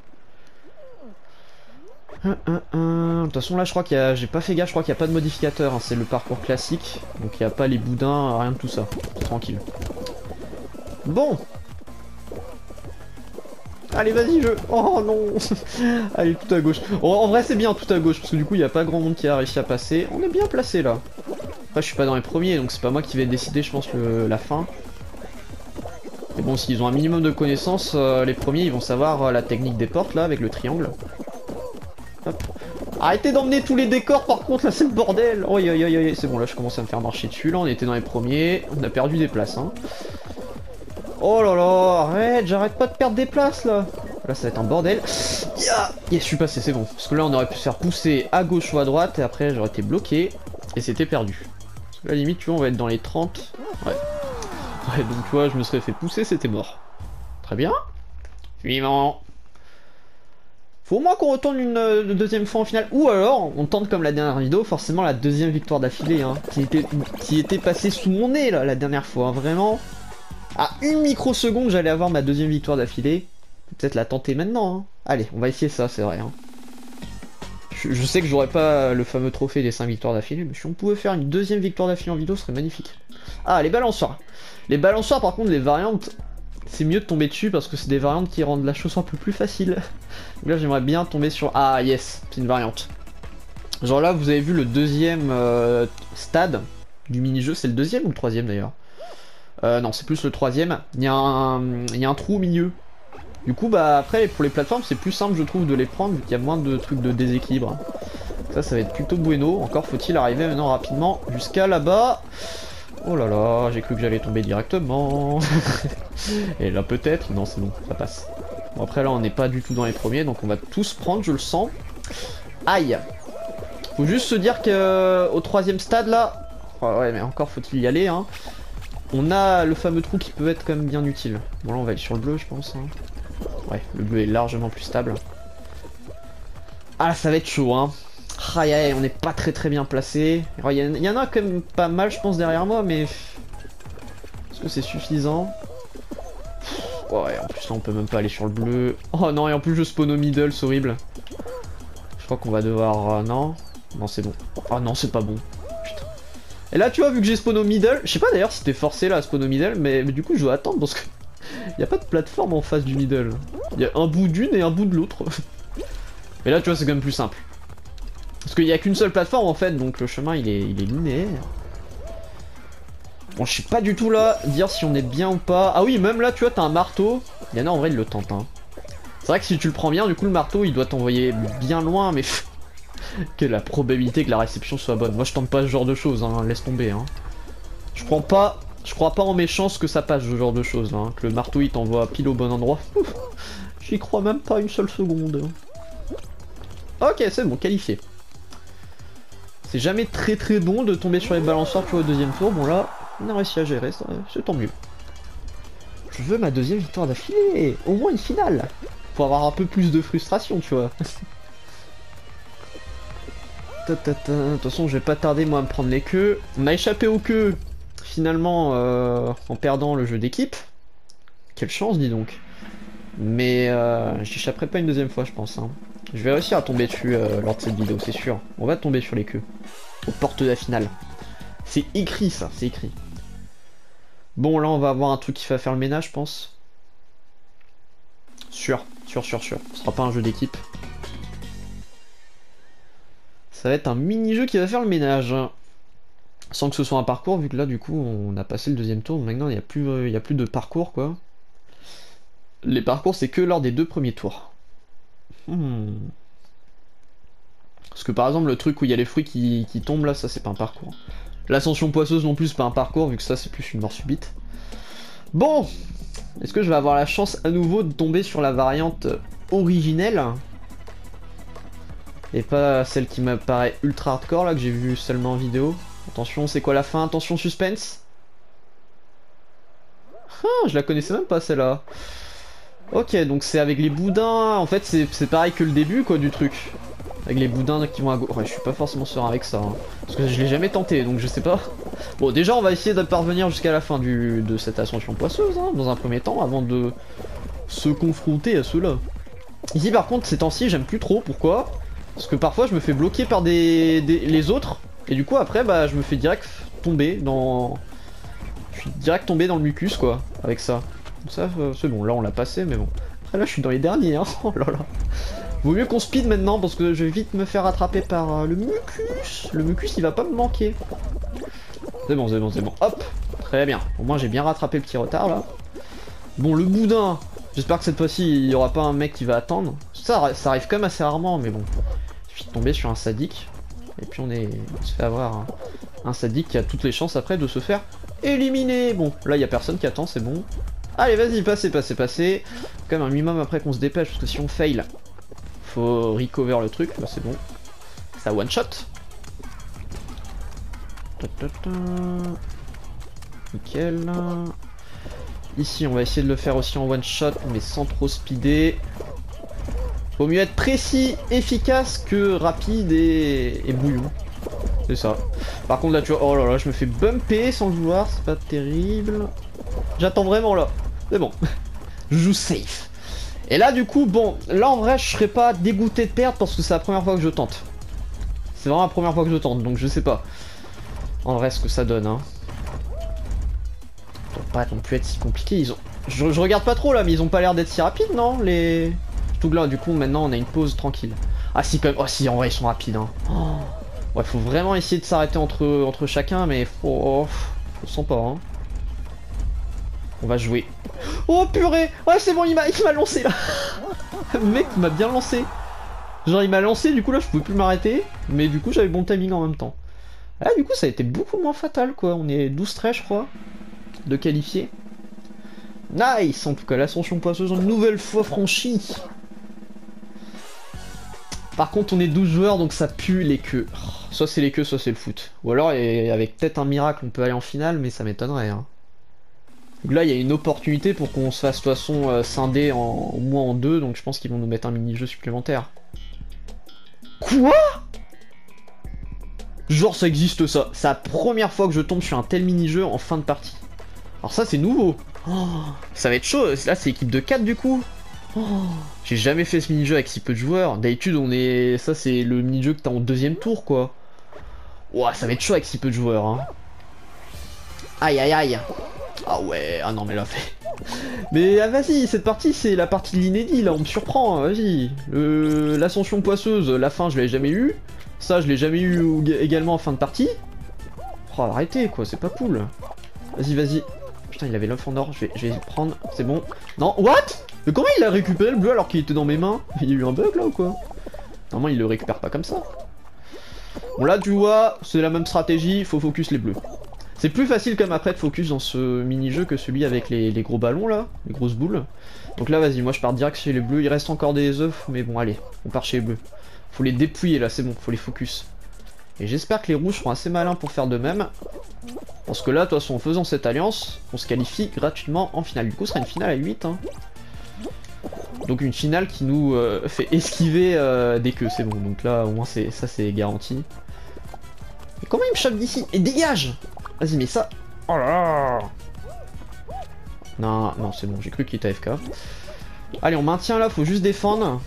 De toute façon là je crois qu'il y a... J'ai pas fait gaffe, je crois qu'il n'y a pas de modificateur. Hein. C'est le parcours classique. Donc il n'y a pas les boudins, rien de tout ça. Tranquille. Bon. Allez vas-y je... Oh non. Allez tout à gauche. Oh, en vrai c'est bien tout à gauche parce que du coup il n'y a pas grand monde qui a réussi à passer. On est bien placé là. Après, je suis pas dans les premiers, donc c'est pas moi qui vais décider je pense la fin. Mais bon, s'ils ont un minimum de connaissances, les premiers ils vont savoir la technique des portes là avec le triangle. Hop. Arrêtez d'emmener tous les décors par contre là, c'est le bordel. Oh, c'est bon, là je commence à me faire marcher dessus, là on était dans les premiers, on a perdu des places hein. Oh là là, arrête, j'arrête pas de perdre des places là. Là ça va être un bordel. Yeah, je suis passé, c'est bon. Parce que là on aurait pu se faire pousser à gauche ou à droite et après j'aurais été bloqué et c'était perdu. Parce que à la limite, tu vois, on va être dans les 30. Ouais. Ouais, donc tu vois, je me serais fait pousser, c'était mort. Très bien. Suivant. Faut au moins qu'on retourne une deuxième fois en finale. Ou alors, on tente comme la dernière vidéo, forcément la deuxième victoire d'affilée, hein, qui était passée sous mon nez là, la dernière fois, hein, vraiment. À une microseconde, j'allais avoir ma deuxième victoire d'affilée. Peut-être la tenter maintenant. Hein. Allez, on va essayer ça, c'est vrai. Hein. Je sais que j'aurais pas le fameux trophée des 5 victoires d'affilée, mais si on pouvait faire une deuxième victoire d'affilée en vidéo, ce serait magnifique. Ah, les balançoires. Les balançoires, par contre, les variantes, c'est mieux de tomber dessus parce que c'est des variantes qui rendent la chose un peu plus facile. Donc là, j'aimerais bien tomber sur... Ah, yes, c'est une variante. Genre là, vous avez vu le deuxième stade du mini-jeu. C'est le deuxième ou le troisième, d'ailleurs? Non, c'est plus le troisième. Il y a un trou au milieu. Du coup, bah après, pour les plateformes, c'est plus simple, je trouve, de les prendre, vu qu'il y a moins de trucs de déséquilibre. Ça, ça va être plutôt bueno. Encore faut-il arriver maintenant rapidement jusqu'à là-bas. Oh là là, j'ai cru que j'allais tomber directement. Et là, peut-être. Non, c'est bon, ça passe. Bon, après, là, on n'est pas du tout dans les premiers, donc on va tous prendre, je le sens. Aïe. Faut juste se dire qu'au troisième stade, là... Oh, ouais, mais encore faut-il y aller, hein. On a le fameux trou qui peut être quand même bien utile. Bon là on va aller sur le bleu je pense. Hein. Ouais, le bleu est largement plus stable. Ah là, ça va être chaud hein. Aïe aïe, on n'est pas très bien placé. Il y en a quand même pas mal je pense derrière moi mais... Est-ce que c'est suffisant? Oh, ouais, en plus là on peut même pas aller sur le bleu. Oh non, et en plus je spawn au middle, c'est horrible. Je crois qu'on va devoir... Non. Non c'est bon. Oh non c'est pas bon. Et là tu vois vu que j'ai spawn au middle, je sais pas d'ailleurs si t'es forcé là à spawn au middle mais du coup je dois attendre parce que y a pas de plateforme en face du middle. Il y a un bout d'une et un bout de l'autre. Mais là tu vois c'est quand même plus simple. Parce qu'il n'y a qu'une seule plateforme en fait donc le chemin il est linéaire. Bon je sais pas du tout là dire si on est bien ou pas. Ah oui même là tu vois t'as un marteau. Il y en a en vrai il le tente hein. C'est vrai que si tu le prends bien du coup le marteau il doit t'envoyer bien loin mais... Quelle la probabilité que la réception soit bonne. Moi je tente pas ce genre de choses, hein. Laisse tomber. Hein. Je crois pas en mes chances que ça passe ce genre de choses. Hein. Que le marteau il t'envoie pile au bon endroit. J'y crois même pas une seule seconde. Ok c'est bon, qualifié. C'est jamais très bon de tomber sur les balançoires tu vois, au deuxième tour. Bon là, on a réussi à gérer, c'est tant mieux. Je veux ma deuxième victoire d'affilée, au moins une finale. Pour avoir un peu plus de frustration tu vois. De toute façon je vais pas tarder moi à me prendre les queues. On a échappé aux queues finalement en perdant le jeu d'équipe. Quelle chance dis donc. Mais j'échapperai pas une deuxième fois je pense hein. Je vais réussir à tomber dessus lors de cette vidéo c'est sûr. On va tomber sur les queues. Aux portes de la finale. C'est écrit ça, c'est écrit. Bon là on va avoir un truc qui va faire le ménage je pense. Sûr. Ce sera pas un jeu d'équipe. Ça va être un mini-jeu qui va faire le ménage. Sans que ce soit un parcours, vu que là, du coup, on a passé le deuxième tour. Maintenant, il n'y a plus de parcours, quoi. Les parcours, c'est que lors des deux premiers tours. Parce que, par exemple, le truc où il y a les fruits qui tombent, là, ça, c'est pas un parcours. L'ascension poisseuse, non plus, c'est pas un parcours, vu que ça, c'est plus une mort subite. Bon, est-ce que je vais avoir la chance, à nouveau, de tomber sur la variante originelle ? Et pas celle qui m'apparaît ultra hardcore là que j'ai vu seulement en vidéo. Attention c'est quoi la fin, attention suspense. Ah, je la connaissais même pas celle là. Ok donc c'est avec les boudins. En fait c'est pareil que le début quoi du truc. Avec les boudins qui vont à gauche. Ouais je suis pas forcément serein avec ça hein. Parce que je l'ai jamais tenté donc je sais pas. Bon déjà on va essayer de parvenir jusqu'à la fin de cette ascension poisseuse hein, dans un premier temps avant de se confronter à ceux-là. Ici par contre ces temps-ci j'aime plus trop, pourquoi? Parce que parfois je me fais bloquer par les autres et du coup après bah je me fais direct tomber dans... Je suis direct tombé dans le mucus quoi avec ça. Donc ça c'est bon, là on l'a passé mais bon. Après là je suis dans les derniers hein, oh là là. Vaut mieux qu'on speed maintenant parce que je vais vite me faire rattraper par le mucus. Le mucus il va pas me manquer. C'est bon, hop. Très bien, au moins j'ai bien rattrapé le petit retard là. Bon le boudin, j'espère que cette fois-ci il y aura pas un mec qui va attendre. Ça arrive quand même assez rarement mais bon. De tomber sur un sadique et puis on se fait avoir un sadique qui a toutes les chances après de se faire éliminer. Bon là il y a personne qui attend, c'est bon, allez vas-y, passez, quand même un minimum après qu'on se dépêche parce que si on fail faut recover le truc. Bah, c'est bon. Ça one shot. Nickel. Ici on va essayer de le faire aussi en one shot mais sans trop speeder. Vaut mieux être précis, efficace que rapide et bouillon. C'est ça. Par contre là tu vois, oh là là, je me fais bumper sans le vouloir, c'est pas terrible. J'attends vraiment là. C'est bon. Je joue safe. Et là du coup, bon, là en vrai je serais pas dégoûté de perdre parce que c'est la première fois que je tente. C'est vraiment la première fois que je tente, donc je sais pas. En vrai ce que ça donne hein. Pas non plus être si compliqué, ils ont... je regarde pas trop là, mais ils ont pas l'air d'être si rapides, non les... Tout là, du coup maintenant on a une pause tranquille. Ah si quand même, oh si en vrai ils sont rapides hein. Oh. Ouais faut vraiment essayer de s'arrêter entre chacun, mais faut... je sens pas hein. On va jouer. Oh purée, ouais c'est bon il m'a lancé là. Le mec m'a bien lancé. Genre il m'a lancé, du coup là je pouvais plus m'arrêter, mais du coup j'avais bon timing en même temps. Là du coup ça a été beaucoup moins fatal quoi, on est 12-13 je crois. De qualifier. Nice. En tout cas l'ascension poisseuse une nouvelle fois franchie. Par contre on est 12 joueurs donc ça pue les queues. Soit c'est les queues soit c'est le foot. Ou alors et avec peut-être un miracle on peut aller en finale mais ça m'étonnerait hein. Donc là il y a une opportunité pour qu'on se fasse de toute façon scinder au moins en deux. Donc je pense qu'ils vont nous mettre un mini-jeu supplémentaire. Quoi? Genre ça existe ça. C'est la première fois que je tombe sur un tel mini-jeu en fin de partie. Alors ça c'est nouveau. Oh, ça va être chaud. Là c'est équipe de 4 du coup. Oh, j'ai jamais fait ce mini-jeu avec si peu de joueurs. D'habitude on est... Ça c'est le mini-jeu que t'as en deuxième tour quoi. Ouah, ça va être chaud avec si peu de joueurs hein. Aïe aïe aïe. Ah ouais. Ah non mais là fait. Mais ah, vas-y cette partie c'est la partie de l'inédit là. On me surprend hein. Vas-y. L'ascension poisseuse. La fin je l'ai jamais eu. Ça je l'ai jamais eu également en fin de partie. Oh arrêtez quoi. C'est pas cool. Vas-y vas-y. Putain il avait l'œuf en or, je vais prendre, c'est bon. Non, what? Mais comment il a récupéré le bleu alors qu'il était dans mes mains? Il y a eu un bug là ou quoi? Normalement il le récupère pas comme ça. Bon là tu vois, c'est la même stratégie, faut focus les bleus. C'est plus facile comme après de focus dans ce mini-jeu que celui avec les gros ballons là, les grosses boules. Donc là vas-y, moi je pars direct chez les bleus, il reste encore des œufs, mais bon allez, on part chez les bleus. Faut les dépouiller là, c'est bon, faut les focus. Et j'espère que les rouges seront assez malins pour faire de même. Parce que là, de toute façon, en faisant cette alliance, on se qualifie gratuitement en finale. Du coup, ce sera une finale à 8. Hein. Donc une finale qui nous fait esquiver des queues, c'est bon. Donc là, au moins, ça, c'est garanti. Mais comment il me chope d'ici? Et dégage! Vas-y, mais ça... Oh là là! Non, non, c'est bon, j'ai cru qu'il était AFK. Allez, on maintient là, faut juste défendre.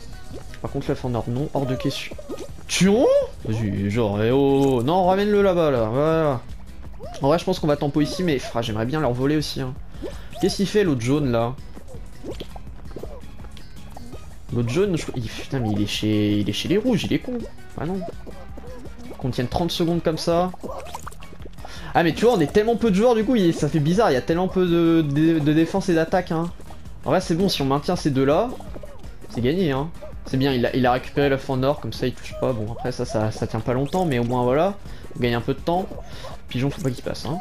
Par contre, la Fandor, non, hors de question. Tuons? Vas-y, genre, eh oh! Non, ramène-le là-bas, là, voilà. En vrai, je pense qu'on va tempo ici, mais j'aimerais bien leur voler aussi. Hein. Qu'est-ce qu'il fait l'autre jaune là? L'autre jaune, je... putain, mais il est chez les rouges, il est con. Ah non. Qu'on tienne 30 secondes comme ça. Ah, mais tu vois, on est tellement peu de joueurs du coup, ça fait bizarre, il y a tellement peu de défense et d'attaque. Hein. En vrai, c'est bon, si on maintient ces deux là, c'est gagné. Hein. C'est bien, il a récupéré l'œuf en or, comme ça il touche pas. Bon, après, ça tient pas longtemps, mais au moins voilà, on gagne un peu de temps. Pigeon, faut pas qu'il passe, hein.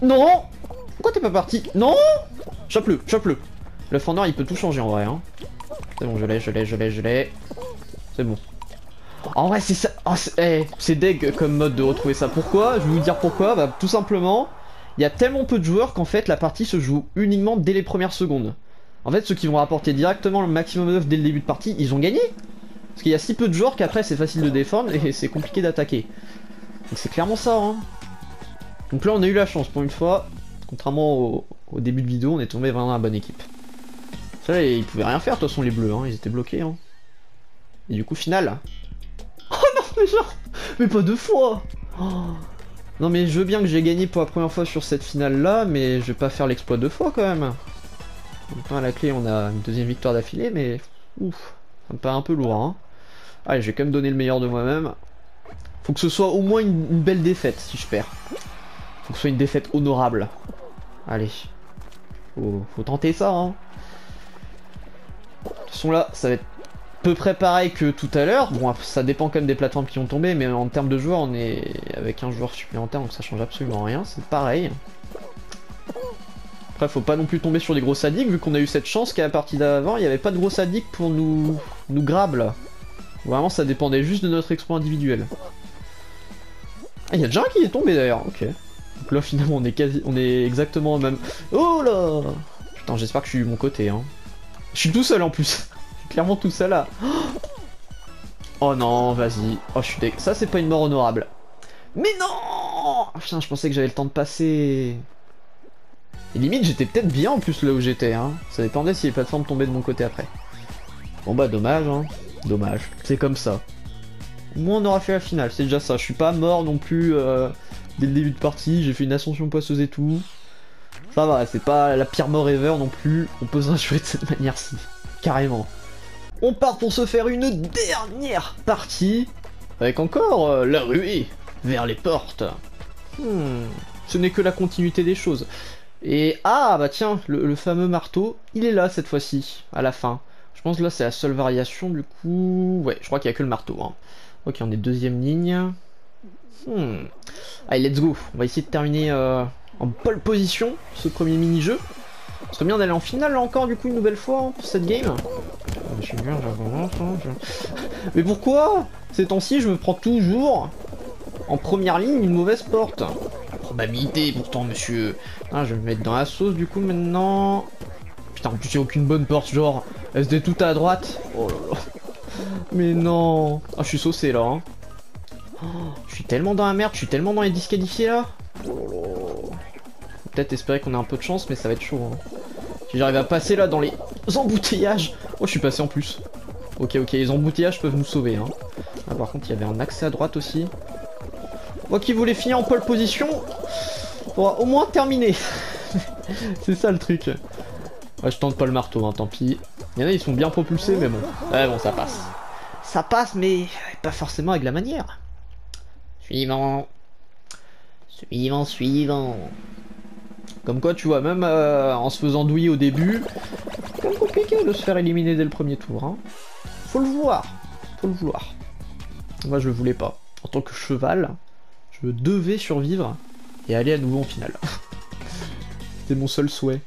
Non! Pourquoi t'es pas parti? Non! Chope-le, chope-le. Le fendeur, il peut tout changer en vrai, hein. C'est bon, je l'ai. C'est bon. En vrai, c'est ça. Oh, c'est deg comme mode de retrouver ça. Pourquoi? Je vais vous dire pourquoi. Bah, tout simplement, il y a tellement peu de joueurs qu'en fait, la partie se joue uniquement dès les premières secondes. En fait, ceux qui vont rapporter directement le maximum d'œufs dès le début de partie, ils ont gagné. Parce qu'il y a si peu de joueurs qu'après c'est facile de défendre et c'est compliqué d'attaquer. Donc c'est clairement ça hein. Donc là on a eu la chance pour une fois. Contrairement au début de vidéo, on est tombé vraiment dans la bonne équipe. Ça ils pouvaient rien faire de toute façon les bleus hein, ils étaient bloqués hein. Et du coup finale. Oh non mais genre, mais pas deux fois oh. Non mais je veux bien que j'ai gagné pour la première fois sur cette finale là, mais je vais pas faire l'exploit deux fois quand même. Enfin à la clé on a une deuxième victoire d'affilée mais... Ouf, ça me paraît un peu lourd hein. Allez, je vais quand même donner le meilleur de moi-même. Faut que ce soit au moins une belle défaite si je perds. Faut que ce soit une défaite honorable. Allez. Faut tenter ça, hein. De toute façon, là, ça va être à peu près pareil que tout à l'heure. Bon, ça dépend quand même des plateformes qui ont tombé, mais en termes de joueurs, on est avec un joueur supplémentaire, donc ça change absolument rien. C'est pareil. Après faut pas non plus tomber sur les gros sadiques vu qu'on a eu cette chance qu'à la partie d'avant il n'y avait pas de gros sadiques pour nous grab là. Vraiment ça dépendait juste de notre exploit individuel. Ah y'a déjà un qui est tombé d'ailleurs, ok. Donc là finalement on est exactement au même... Oh là! Putain j'espère que je suis de mon côté hein. Je suis tout seul en plus. Je suis clairement tout seul là. Oh non vas-y. Oh je suis dé... Ça c'est pas une mort honorable. Mais non! Putain je pensais que j'avais le temps de passer. Et limite j'étais peut-être bien en plus là où j'étais hein. Ça dépendait si les plateformes tombaient de mon côté après. Bon bah dommage hein. Dommage. C'est comme ça. Au moins on aura fait la finale, c'est déjà ça. Je suis pas mort non plus dès le début de partie, j'ai fait une ascension poisseuse et tout. Ça va, c'est pas la pire mort ever non plus. On peut se rejouer de cette manière-ci. Carrément. On part pour se faire une dernière partie. Avec encore la ruée vers les portes. Ce n'est que la continuité des choses. Et ah bah tiens, le fameux marteau, il est là cette fois-ci, à la fin. Je pense que là c'est la seule variation du coup... Ouais, je crois qu'il n'y a que le marteau. Hein. Ok, on est deuxième ligne. Allez, let's go. On va essayer de terminer en pole position ce premier mini-jeu. Ce serait bien d'aller en finale là encore du coup une nouvelle fois hein, pour cette game. Je suis bien, mais pourquoi ces temps-ci je me prends toujours en première ligne une mauvaise porte? Probabilité pourtant monsieur. Ah, je vais me mettre dans la sauce du coup maintenant. Putain en plus j'ai aucune bonne porte genre SD tout à droite. Oh là là. Mais non. Ah je suis saucé là hein. Oh, je suis tellement dans la merde, je suis tellement dans les disqualifiés là. Oh là là. Peut-être espérer qu'on a un peu de chance mais ça va être chaud hein. Si j'arrive à passer là dans les embouteillages. Oh je suis passé en plus. Ok ok les embouteillages peuvent nous sauver hein. Ah, par contre il y avait un accès à droite aussi. Moi qui voulais finir en pole position, on va au moins terminer. C'est ça le truc. Ouais, je tente pas le marteau, hein, tant pis. Il y en a, ils sont bien propulsés, mais bon. Ouais, bon, ça passe. Ça passe, mais pas forcément avec la manière. Suivant. Suivant, suivant. Comme quoi, tu vois, même en se faisant douiller au début, c'est compliqué de se faire éliminer dès le premier tour. Hein. Faut le vouloir. Faut le vouloir. Moi, je le voulais pas. En tant que cheval... Je devais survivre et aller à nouveau en finale. C'était mon seul souhait.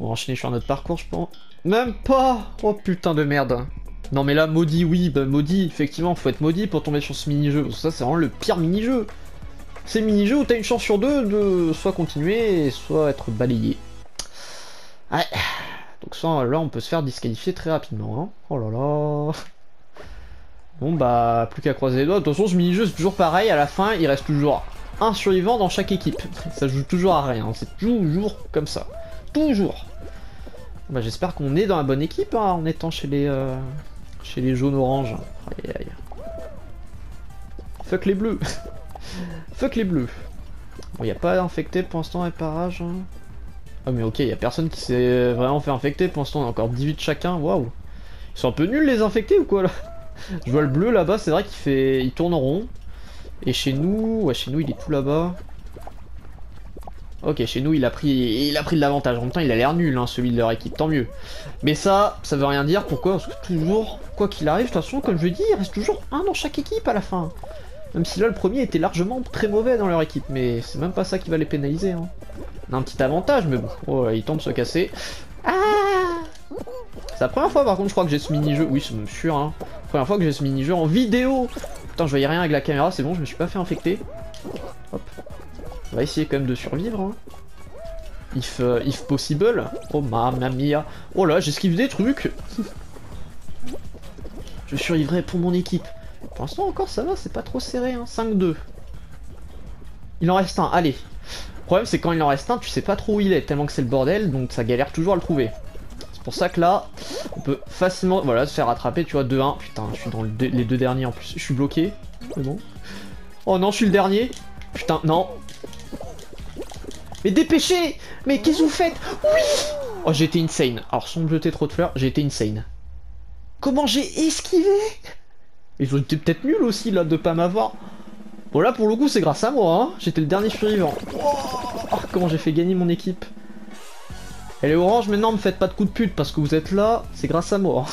On va enchaîner sur notre parcours, je pense. Même pas! Oh putain de merde! Non mais là, maudit, oui, bah maudit, effectivement, faut être maudit pour tomber sur ce mini-jeu. Parce que ça, c'est vraiment le pire mini-jeu. C'est le mini-jeu où t'as une chance sur deux de soit continuer, soit être balayé. Ouais. Donc ça, là, on peut se faire disqualifier très rapidement. Hein. Oh là là! Bon bah plus qu'à croiser les doigts, de toute façon ce mini-jeu c'est toujours pareil, à la fin il reste toujours un survivant dans chaque équipe. Ça joue toujours à rien, c'est toujours comme ça. Toujours. Bah j'espère qu'on est dans la bonne équipe hein, en étant chez les jaunes-oranges. Aïe aïe. Fuck les bleus. Fuck les bleus. Bon y'a pas infecté pour l'instant les parages. Ah mais ok y'a personne qui s'est vraiment fait infecter pour l'instant, on a encore 18 chacun, waouh. Ils sont un peu nuls les infectés ou quoi là? Je vois le bleu là-bas, c'est vrai qu'il fait... Il tourne en rond. Et chez nous il est tout là-bas. Ok, chez nous il a pris de l'avantage. En même temps il a l'air nul hein, celui de leur équipe, tant mieux. Mais ça, ça veut rien dire, pourquoi? Parce que toujours, quoi qu'il arrive, de toute façon, comme je dis, il reste toujours un dans chaque équipe à la fin. Même si là le premier était largement très mauvais dans leur équipe, mais c'est même pas ça qui va les pénaliser hein. On a un petit avantage, mais bon, oh, il tente de se casser. C'est la première fois par contre je crois que j'ai ce mini-jeu, oui c'est même sûr hein, première fois que j'ai ce mini-jeu en vidéo. Putain je voyais rien avec la caméra, c'est bon je me suis pas fait infecter. Hop. On va essayer quand même de survivre hein. If possible. Oh mamma mia. Oh là j'esquive des trucs. Je survivrai pour mon équipe. Pour l'instant encore ça va, c'est pas trop serré hein, 5-2. Il en reste un, allez. Le problème c'est quand il en reste un tu sais pas trop où il est, tellement que c'est le bordel donc ça galère toujours à le trouver. C'est pour ça que là, on peut facilement voilà, se faire rattraper, tu vois, 2-1. Putain, je suis dans les deux derniers en plus. Je suis bloqué. C'est bon. Oh non, je suis le dernier. Putain, non. Mais dépêchez! Mais qu'est-ce que vous faites? Oui! Oh, j'ai été insane. Alors, sans me jeter trop de fleurs, j'ai été insane. Comment j'ai esquivé? Ils ont été peut-être nuls aussi, là, de pas m'avoir. Bon, là, pour le coup, c'est grâce à moi. Hein. J'étais le dernier survivant. Oh, comment j'ai fait gagner mon équipe. Elle est orange, maintenant me faites pas de coups de pute parce que vous êtes là, c'est grâce à moi.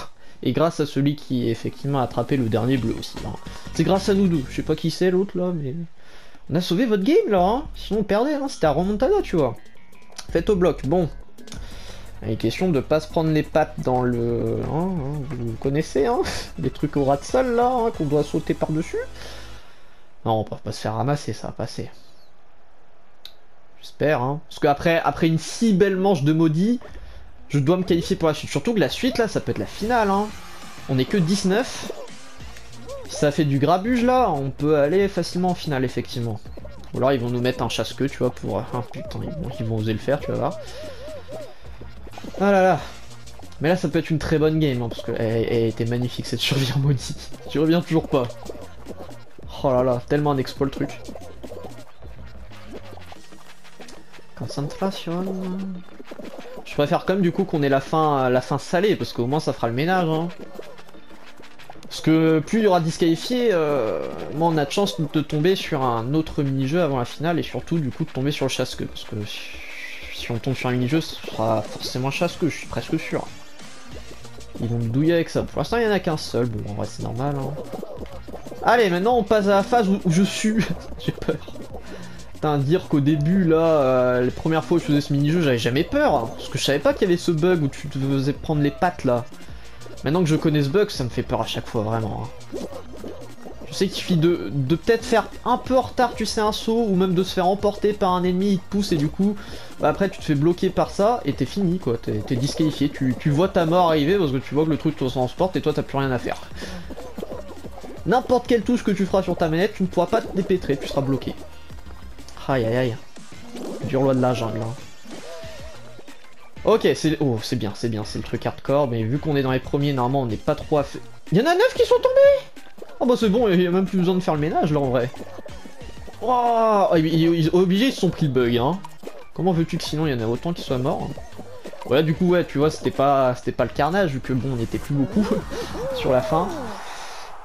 Et grâce à celui qui effectivement a attrapé le dernier bleu aussi. Hein. C'est grâce à nous deux, je sais pas qui c'est l'autre là, mais... On a sauvé votre game là, hein. Sinon on perdait, hein. C'était à remontada tu vois. Faites au bloc, bon. Il est question de pas se prendre les pattes dans le... Hein, vous connaissez, hein, les trucs au ras de sol, là, hein, qu'on doit sauter par-dessus. Non, on peut pas se faire ramasser, ça va passer. J'espère, hein. Parce qu'après une si belle manche de maudit, je dois me qualifier pour la suite. Surtout que la suite, là, ça peut être la finale, hein. On est que 19. Ça fait du grabuge, là. On peut aller facilement en finale, effectivement. Ou alors, ils vont nous mettre un chasse-queue, tu vois, pour... Ah, putain, ils vont oser le faire, tu vas voir. Ah là là. Mais là, ça peut être une très bonne game, hein, parce que elle était magnifique, cette survie en maudit. Tu reviens toujours pas. Oh là là, tellement un exploit, le truc. Concentration. Je préfère comme du coup qu'on ait la fin salée, parce qu'au moins ça fera le ménage, hein. Parce que plus il y aura disqualifié, moins on a de chance de tomber sur un autre mini-jeu avant la finale, et surtout du coup de tomber sur le chasse-queue, parce que si on tombe sur un mini-jeu, ce sera forcément chasse-queue, je suis presque sûr. Ils vont me douiller avec ça. Pour l'instant il n'y en a qu'un seul, bon en vrai c'est normal, hein. Allez, maintenant on passe à la phase où je suis... J'ai peur. Putain, dire qu'au début, là, les premières fois où je faisais ce mini-jeu, j'avais jamais peur. Hein, parce que je savais pas qu'il y avait ce bug où tu te faisais prendre les pattes, là. Maintenant que je connais ce bug, ça me fait peur à chaque fois, vraiment. Hein. Je sais qu'il suffit de peut-être faire un peu en retard, tu sais, un saut, ou même de se faire emporter par un ennemi, il te pousse, et du coup, bah, après, tu te fais bloquer par ça, et t'es fini, quoi. T'es disqualifié. Tu vois ta mort arriver, parce que tu vois que le truc te transporte, et toi, t'as plus rien à faire. N'importe quelle touche que tu feras sur ta manette, tu ne pourras pas te dépêtrer, tu seras bloqué. Aïe aïe aïe. Dure loi de la jungle. Hein. Ok, c'est... Oh, c'est bien, c'est bien. C'est le truc hardcore. Mais vu qu'on est dans les premiers, normalement, on n'est pas trop à... Il y en a 9 qui sont tombés. Oh bah c'est bon, il n'y a même plus besoin de faire le ménage, là, en vrai. Oh, ils sont obligés, ils se sont pris le bug, hein. Comment veux-tu que sinon, il y en a autant qui soient morts, hein. Voilà, du coup, ouais, tu vois, c'était pas le carnage, vu que, bon, on n'était plus beaucoup sur la fin.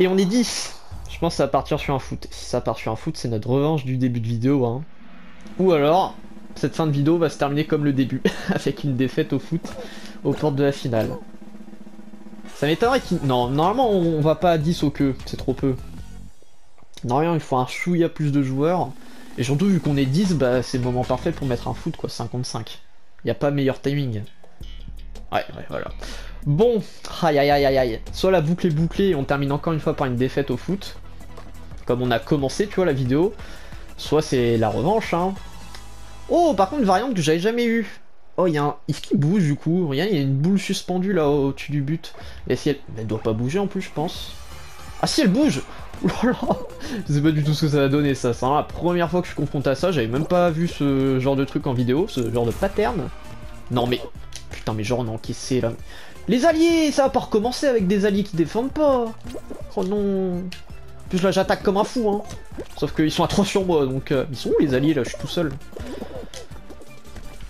Et on est 10. Je pense que ça va partir sur un foot. Si ça part sur un foot, c'est notre revanche du début de vidéo, hein. Ou alors, cette fin de vidéo va se terminer comme le début, avec une défaite au foot aux portes de la finale. Ça m'étonnerait qu'il... Non, normalement, on va pas à 10 au queue, c'est trop peu. Normalement, il faut un chouïa plus de joueurs. Et surtout, vu qu'on est 10, bah, c'est le moment parfait pour mettre un foot, quoi, 55. Il n'y a pas meilleur timing. Ouais, voilà. Bon, aïe aïe aïe aïe aïe. Soit la boucle est bouclée et on termine encore une fois par une défaite au foot. Comme on a commencé, tu vois, la vidéo. Soit c'est la revanche, hein. Oh, par contre, une variante que j'avais jamais eue. Oh, il y a un... Est-ce qu'il bouge, du coup? Regarde, il y a une boule suspendue, là, au-dessus du but. Mais si elle... Elle doit pas bouger, en plus, je pense. Ah, si, elle bouge! Oulala! Je sais pas du tout ce que ça va donner, ça. C'est la première fois que je suis confronté à ça. J'avais même pas vu ce genre de truc en vidéo, ce genre de pattern. Non, mais... Putain, mais genre, on a encaissé, là. Les alliés! Ça va pas recommencer avec des alliés qui défendent pas! Oh, non! En plus là j'attaque comme un fou, hein. Sauf qu'ils sont à 3 sur moi, donc ils sont où les alliés là? Je suis tout seul.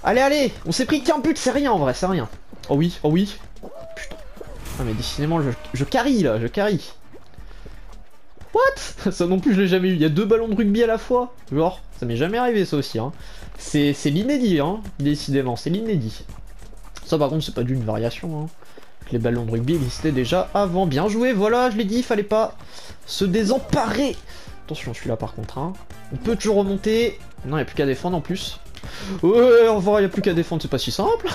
Allez allez, on s'est pris qu'un but, c'est rien en vrai, c'est rien. Oh oui, oh oui. Putain. Ah mais décidément je carry là, je carry. What? Ça non plus je l'ai jamais eu, il y a 2 ballons de rugby à la fois. Genre, ça m'est jamais arrivé ça aussi, hein. C'est l'inédit, hein, décidément, c'est l'inédit. Ça par contre c'est pas dû une variation, hein. Les ballons de rugby existaient déjà avant. Bien joué, voilà, je l'ai dit, il fallait pas se désemparer. Attention, je suis là par contre, hein. On peut toujours remonter. Non, il n'y a plus qu'à défendre en plus. Ouais, au revoir, il n'y a plus qu'à défendre, c'est pas si simple.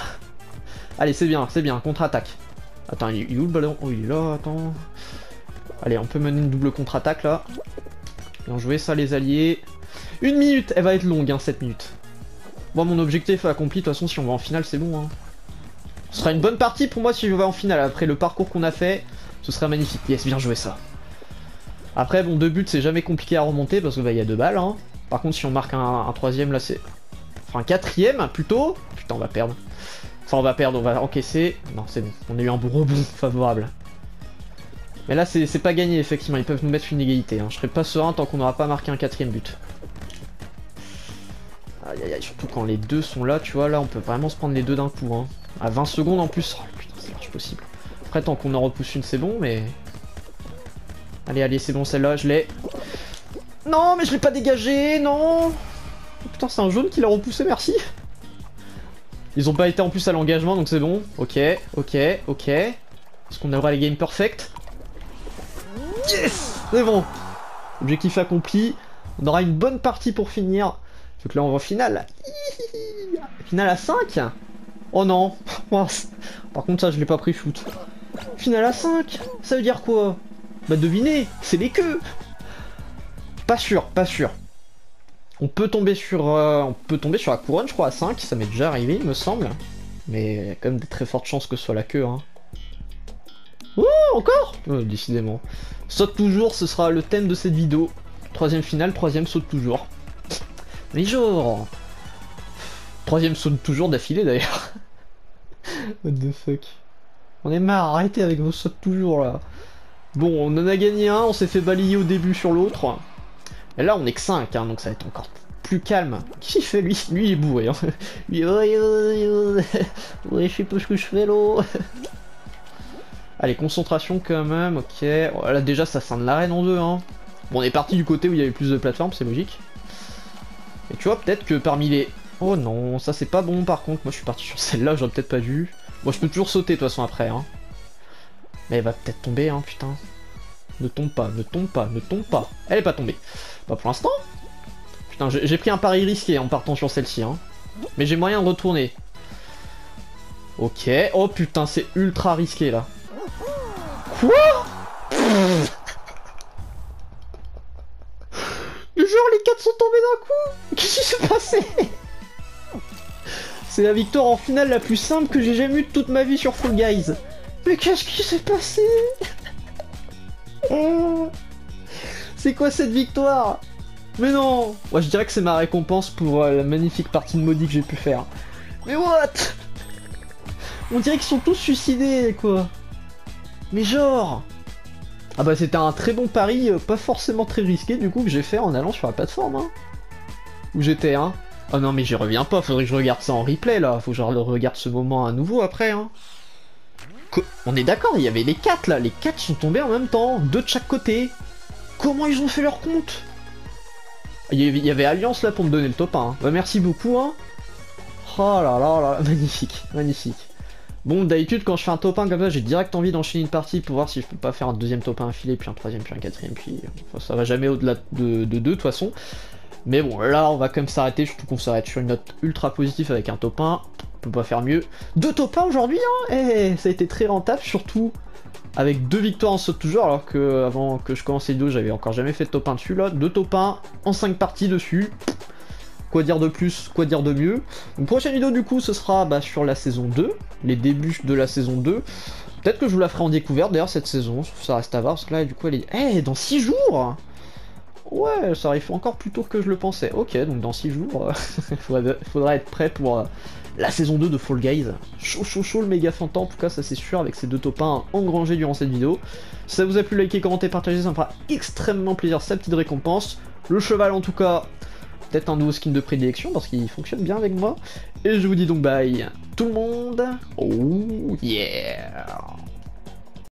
Allez, c'est bien, contre-attaque. Attends, il est où le ballon? Oh, il est là, attends. Allez, on peut mener une double contre-attaque là. Bien joué, ça les alliés. 1 minute, elle va être longue, hein, 7 minutes. Bon, mon objectif accompli, de toute façon, si on va en finale, c'est bon, hein. Ce sera une bonne partie pour moi si je vais en finale. Après le parcours qu'on a fait, ce sera magnifique. Yes, bien joué ça. Après, bon, 2 buts, c'est jamais compliqué à remonter parce que bah, y a 2 balles. Hein. Par contre, si on marque un 3e, là, c'est... Enfin, un 4e, plutôt. Putain, on va perdre. Enfin, on va perdre, on va encaisser. Non, c'est bon. On a eu un bon rebond favorable. Mais là, c'est pas gagné, effectivement. Ils peuvent nous mettre une égalité. Hein. Je serai pas serein tant qu'on n'aura pas marqué un 4e but. Aïe, aïe, aïe. Surtout quand les 2 sont là, tu vois, là, on peut vraiment se prendre les 2 d'un coup, hein. À 20 secondes en plus. Oh putain, c'est large possible. Après, tant qu'on en repousse une, c'est bon, mais... Allez, allez, c'est bon, celle-là, je l'ai. Non, mais je l'ai pas dégagé, non. Oh, putain, c'est un jaune qui l'a repoussé, merci. Ils ont pas été en plus à l'engagement, donc c'est bon. Ok, ok, ok. Est-ce qu'on aura les games perfect? Yes. C'est bon. Objectif accompli. On aura une bonne partie pour finir. Sauf que là, on va en finale. Finale à 5? Oh non, mince. Par contre ça je l'ai pas pris shoot. Finale à 5? Ça veut dire quoi? Bah devinez, c'est les queues. Pas sûr, pas sûr. On peut tomber sur la couronne je crois à 5, ça m'est déjà arrivé il me semble. Mais il y a quand même des très fortes chances que ce soit la queue. Hein. Oh encore décidément. Saute toujours, ce sera le thème de cette vidéo. Troisième finale, troisième saute toujours. Mais genre... Troisième saute toujours d'affilée d'ailleurs. What the fuck. On est marre, arrêtez avec vos sautes toujours là. Bon, on en a gagné un, on s'est fait balayer au début sur l'autre. Et là on est que 5, hein, donc ça va être encore plus calme. Qui fait lui? Lui il est bourré. Hein. Lui, ouais, je sais pas ce que je fais là. Allez, concentration quand même, ok. Voilà, déjà ça scinde l'arène en deux. Hein. Bon, on est parti du côté où il y avait plus de plateformes, c'est logique. Et tu vois, peut-être que parmi les... Oh non, ça c'est pas bon par contre. Moi je suis parti sur celle-là, j'aurais peut-être pas dû. Moi je peux toujours sauter de toute façon après. Hein. Mais elle va peut-être tomber, hein, putain. Ne tombe pas, ne tombe pas, ne tombe pas. Elle est pas tombée. Pas pour l'instant. Putain, j'ai pris un pari risqué en partant sur celle-ci. Hein. Mais j'ai moyen de retourner. Ok. Oh putain, c'est ultra risqué là. Quoi? Genre les 4 sont tombés d'un coup. Qu'est-ce qui s'est passé? C'est la victoire en finale la plus simple que j'ai jamais eue de toute ma vie sur Fall Guys. Mais qu'est-ce qui s'est passé? C'est quoi cette victoire? Mais non! Ouais, je dirais que c'est ma récompense pour la magnifique partie de maudit que j'ai pu faire. Mais what? On dirait qu'ils sont tous suicidés, quoi. Mais genre... Ah bah c'était un très bon pari, pas forcément très risqué, du coup, que j'ai fait en allant sur la plateforme. Hein. Où j'étais, hein. Oh non, mais j'y reviens pas, faudrait que je regarde ça en replay, là. Faut que je regarde ce moment à nouveau après, hein. On est d'accord, il y avait les 4 là, les 4 sont tombés en même temps, 2 de chaque côté. Comment ils ont fait leur compte? Il y avait Alliance là pour me donner le top 1. Hein. Bah, merci beaucoup. Hein. Oh là là là, magnifique, magnifique. Bon, d'habitude quand je fais un top 1 comme ça, j'ai direct envie d'enchaîner une partie pour voir si je peux pas faire un deuxième top 1 affilé, puis un troisième, puis un quatrième, puis... Enfin, ça va jamais au-delà de 2 de toute façon. Mais bon, là on va quand même s'arrêter, surtout qu'on s'arrête sur une note ultra positive avec un top 1. On peut pas faire mieux. 2 top 1 aujourd'hui, hein. Et ça a été très rentable, surtout avec 2 victoires en saute toujours, alors que avant que je commence les vidéos, j'avais encore jamais fait de top 1 dessus, là. 2 top 1 en 5 parties dessus. Quoi dire de plus, quoi dire de mieux. Donc prochaine vidéo du coup, ce sera bah, sur la saison 2, les débuts de la saison 2. Peut-être que je vous la ferai en découverte, d'ailleurs, cette saison, ça reste à voir, parce que là, du coup, elle est... Eh, dans 6 jours! Ouais, ça arrive encore plus tôt que je le pensais. Ok, donc dans 6 jours, il faudra être prêt pour... La saison 2 de Fall Guys, chaud chaud chaud le MegaFanta, en tout cas ça c'est sûr avec ces 2 top 1 engrangés durant cette vidéo. Si ça vous a plu, likez, commentez, partagez, ça me fera extrêmement plaisir, sa petite récompense. Le cheval en tout cas, peut-être un nouveau skin de prédilection parce qu'il fonctionne bien avec moi. Et je vous dis donc bye tout le monde, oh yeah.